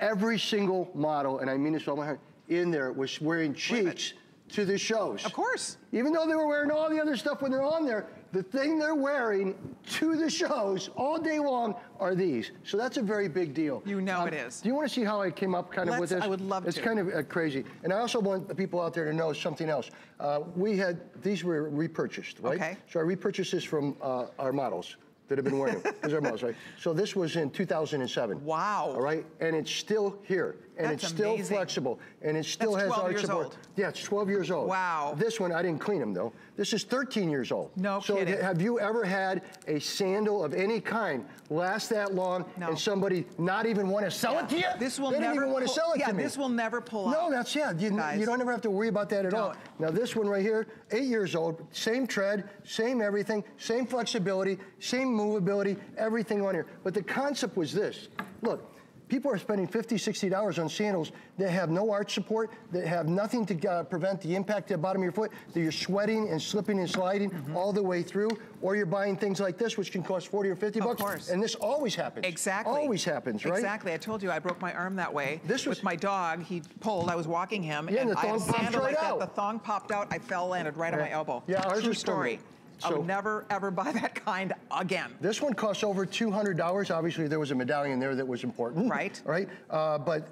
every single model, and I mean this all my heart, in there was wearing cheeks to the shows. Of course. Even though they were wearing all the other stuff when they're on there, the thing they're wearing to the shows all day long are these. So that's a very big deal. You know um, it is. Do you want to see how I came up kind of Let's, with this? I would love it's to. It's kind of uh, crazy. And I also want the people out there to know something else. Uh, we had, these were repurchased, right? Okay. So I repurchased this from uh, our models that have been wearing them, because they're models, right? So this was in two thousand seven. Wow. All right, and it's still here, and That's it's still amazing. flexible, and it still That's has arch support. Old. Yeah, it's twelve years old. Wow. This one, I didn't clean them though. This is thirteen years old. No so kidding. So have you ever had a sandal of any kind last that long no. and somebody not even want to sell yeah. it to you? This will they never didn't even want to sell it yeah, to me. This will never pull out. No, that's, yeah, you, you don't ever have to worry about that at don't. all. Now this one right here, eight years old, same tread, same everything, same flexibility, same movability, everything on here. But the concept was this. Look, People are spending fifty, sixty dollars on sandals that have no arch support, that have nothing to uh, prevent the impact at the bottom of your foot, that you're sweating and slipping and sliding mm-hmm. all the way through, or you're buying things like this, which can cost forty or fifty bucks. Of course. And this always happens. Exactly. Always happens, right? Exactly. I told you I broke my arm that way. This was... With my dog, he pulled, I was walking him, yeah, and, and I had a sandal right like out. that, the thong popped out, I fell, landed right yeah. on my elbow. Yeah, ours True story. Story. So, I would never, ever buy that kind again. This one costs over two hundred dollars. Obviously, there was a medallion there that was important. Right. Right? Uh, but,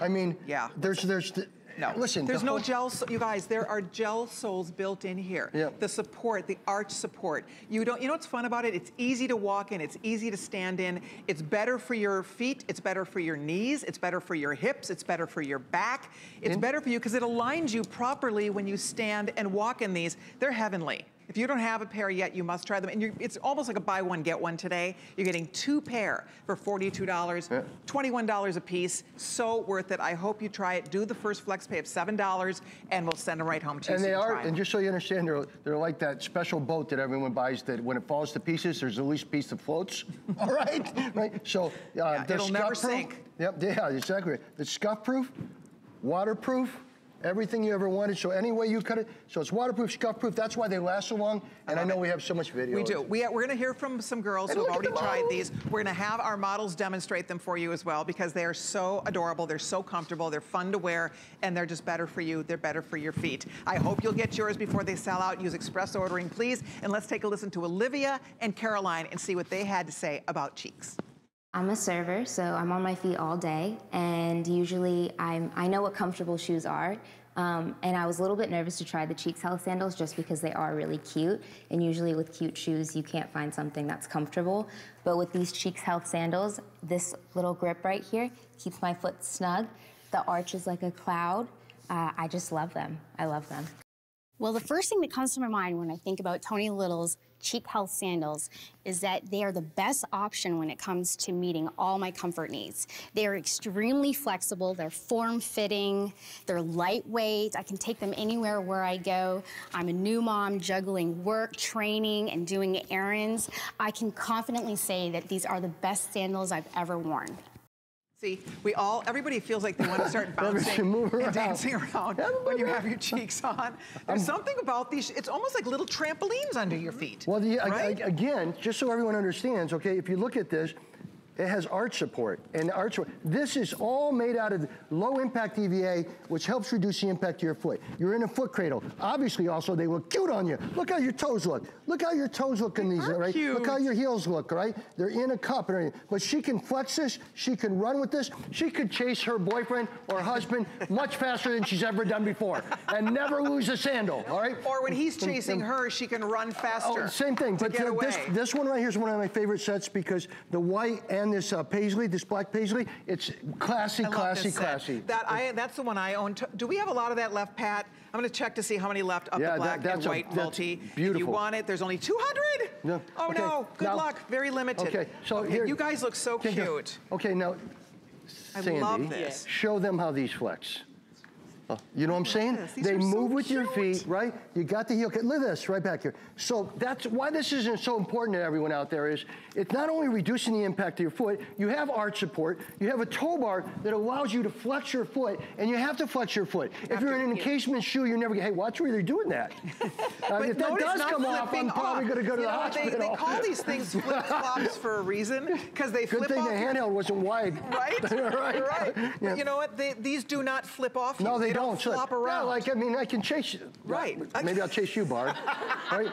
I mean, yeah. there's... there's th No. Listen, there's the no gel, so you guys, there are gel soles built in here. Yeah. The support, the arch support. You don't, you know what's fun about it? It's easy to walk in, it's easy to stand in. It's better for your feet, it's better for your knees, it's better for your hips, it's better for your back. It's in better for you because it aligns you properly when you stand and walk in these. They're heavenly. If you don't have a pair yet, you must try them. And you're, it's almost like a buy one, get one today. You're getting two pair for forty-two dollars, yeah. twenty-one dollars a piece. So worth it. I hope you try it. Do the first flex pay of seven dollars and we'll send them right home to you. And they are, and just so you understand, they're, they're like that special boat that everyone buys that when it falls to pieces, there's the least piece that floats. All right? Right? So uh, yeah, they're it'll never sink. Yep, yeah, exactly. It's scuff-proof, waterproof, everything you ever wanted, so any way you cut it. So it's waterproof, scuff-proof, that's why they last so long, and I, I know it. we have so much video. We do. We, we're gonna hear from some girls who have already tried these. We're gonna have our models demonstrate them for you as well, because they are so adorable, they're so comfortable, they're fun to wear, and they're just better for you, they're better for your feet. I hope you'll get yours before they sell out. Use express ordering, please, and let's take a listen to Olivia and Caroline and see what they had to say about Cheeks. I'm a server, so I'm on my feet all day, and usually I'm, I know what comfortable shoes are, um, and I was a little bit nervous to try the Cheeks Health Sandals just because they are really cute, and usually with cute shoes you can't find something that's comfortable, but with these Cheeks Health Sandals, this little grip right here keeps my foot snug, the arch is like a cloud, uh, I just love them, I love them. Well, the first thing that comes to my mind when I think about Tony Little's Cheek Health Sandals is that they are the best option when it comes to meeting all my comfort needs. They are extremely flexible, they're form-fitting, they're lightweight, I can take them anywhere where I go. I'm a new mom juggling work, training, and doing errands. I can confidently say that these are the best sandals I've ever worn. See, we all, everybody feels like they want to start bouncing move around. and dancing around Everybody. when you have your cheeks on. There's I'm, something about these, it's almost like little trampolines under your feet. Well, the, right? I, I, again, just so everyone understands, okay, if you look at this, it has arch support and arch support. This is all made out of low impact E V A, which helps reduce the impact to your foot. You're in a foot cradle. Obviously also they look cute on you. Look how your toes look. Look how your toes look in these, right? Cute. Look how your heels look, right? They're in a cup and everything. But she can flex this, she can run with this, she could chase her boyfriend or husband much faster than she's ever done before and never lose a sandal, all right? Or when he's chasing and, and, her, she can run faster. Oh, same thing, but th this, this one right here is one of my favorite sets because the white and And this uh, paisley, this black paisley, it's classy, classy, classy. That I, that's the one I own. Do we have a lot of that left, Pat? I'm going to check to see how many left up yeah, the black that, and white a, multi. Beautiful. If you want it, there's only two hundred? No. Oh, okay. no. Good now, luck. Very limited. Okay, so okay, here. You guys look so cute. You. Okay, now, Sandy, I love this. Show them how these flex. Oh, you know what I'm saying? These they move so with cute. your feet, right? You got the heel. Okay, look at this right back here. So that's why this isn't so important to everyone out there is it's not only reducing the impact of your foot, you have arch support, you have a toe bar that allows you to flex your foot, and you have to flex your foot. You if you're in an encasement shoe, you're never going to, hey, watch where you're doing that. uh, if that does come off, I'm probably going to go to you the know, hospital. They, they call these things flip-flops for a reason, because they flip off. Good thing the handheld wasn't wide. Right? right. right. Yeah. But you know what? They, these do not flip off. No, they, they Don't, don't flop around. Yeah, like, I mean, I can chase you. Right. Maybe I'll chase you, Barb. right?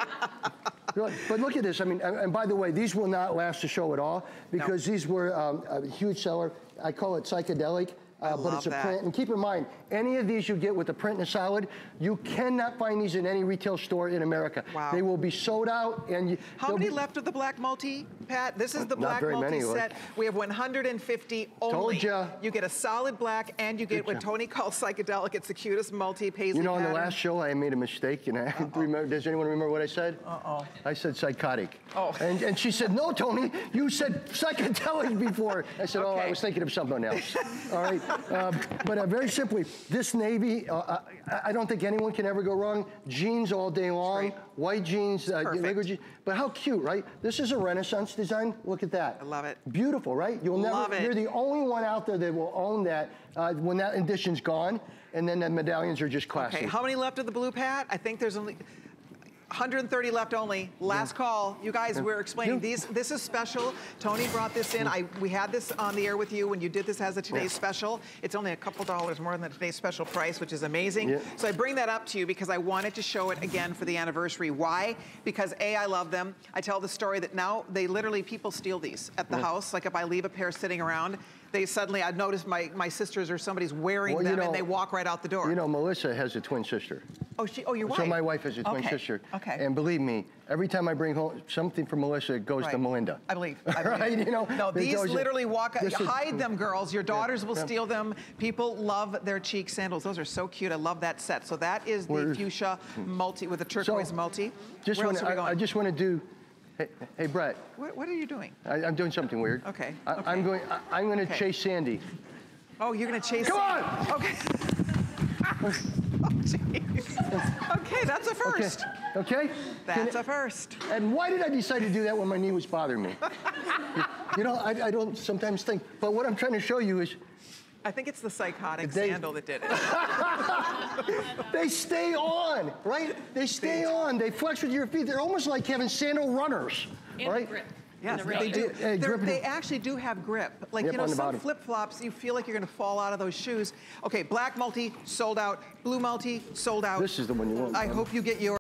But look at this. I mean, and by the way, these will not last the show at all because no. these were um, a huge seller. I call it psychedelic. Uh, but it's a that. print, and keep in mind, any of these you get with the print and solid, you cannot find these in any retail store in America. Wow. They will be sold out. And you, how many be... left of the black multi, Pat? This is the Not black multi many, set. Like... We have one hundred fifty only. Told ya. You get a solid black, and you get Told what ya. Tony calls psychedelic. It's the cutest multi paisley. You know, pattern. In the last show, I made a mistake, and I uh -oh. remember. Does anyone remember what I said? Uh oh. I said psychotic. Oh. And and she said, no, Tony, you said psychedelic before. I said, okay. oh, I was thinking of something else. All right. uh, but uh, very simply, this navy, uh, I, I don't think anyone can ever go wrong. Jeans all day long, white jeans, uh, regular jeans. But how cute, right? This is a Renaissance design. Look at that. I love it. Beautiful, right? You'll never. Love it. You're the only one out there that will own that uh, when that edition's gone, and then the medallions are just classic. Okay, how many left of the blue Pat? I think there's only one hundred thirty left only. Last yeah. call. You guys, yeah. we're explaining yeah. these. This is special. Tony brought this in. I We had this on the air with you when you did this as a Today's yeah. Special. It's only a couple dollars more than the Today's Special price, which is amazing. Yeah. So I bring that up to you because I wanted to show it again for the anniversary. Why? Because A, I love them. I tell the story that now they literally, people steal these at the yeah. house. Like if I leave a pair sitting around, they suddenly, I'd notice my, my sisters or somebody's wearing well, them you know, and they walk right out the door. You know, Melissa has a twin sister. Oh, she, oh, you're right. So my wife has a twin okay. sister. Okay. And believe me, every time I bring home something for Melissa, it goes right. to Melinda. I believe. I believe. Right? You know, no, these literally to, walk, you hide is, them, girls. Your daughters yeah, will yeah. steal them. People love their cheek sandals. Those are so cute. I love that set. So that is the Where's, fuchsia multi with the turquoise so, multi. Just Where wanna, else are we going? I, I just want to do. Hey, hey, Brett. What, what are you doing? I, I'm doing something weird. Okay. I, okay. I'm going. I, I'm going to okay. chase Sandy. Oh, you're going to chase. Come Sandy. on. Okay. Oh, jeez. Okay, that's a first. Okay. okay. That's and, a first. And why did I decide to do that when my knee was bothering me? You know, I, I don't sometimes think. But what I'm trying to show you is. I think it's the psychotic they, sandal that did it. They stay on, right? They stay on. They flex with your feet. They're almost like having sandal runners, and right? Grip. Yes, the they do. Hey, grip they actually do have grip. Like, yep, you know, some flip-flops, you feel like you're going to fall out of those shoes. Okay, black multi, sold out. Blue multi, sold out. This is the one you want. I man. hope you get yours.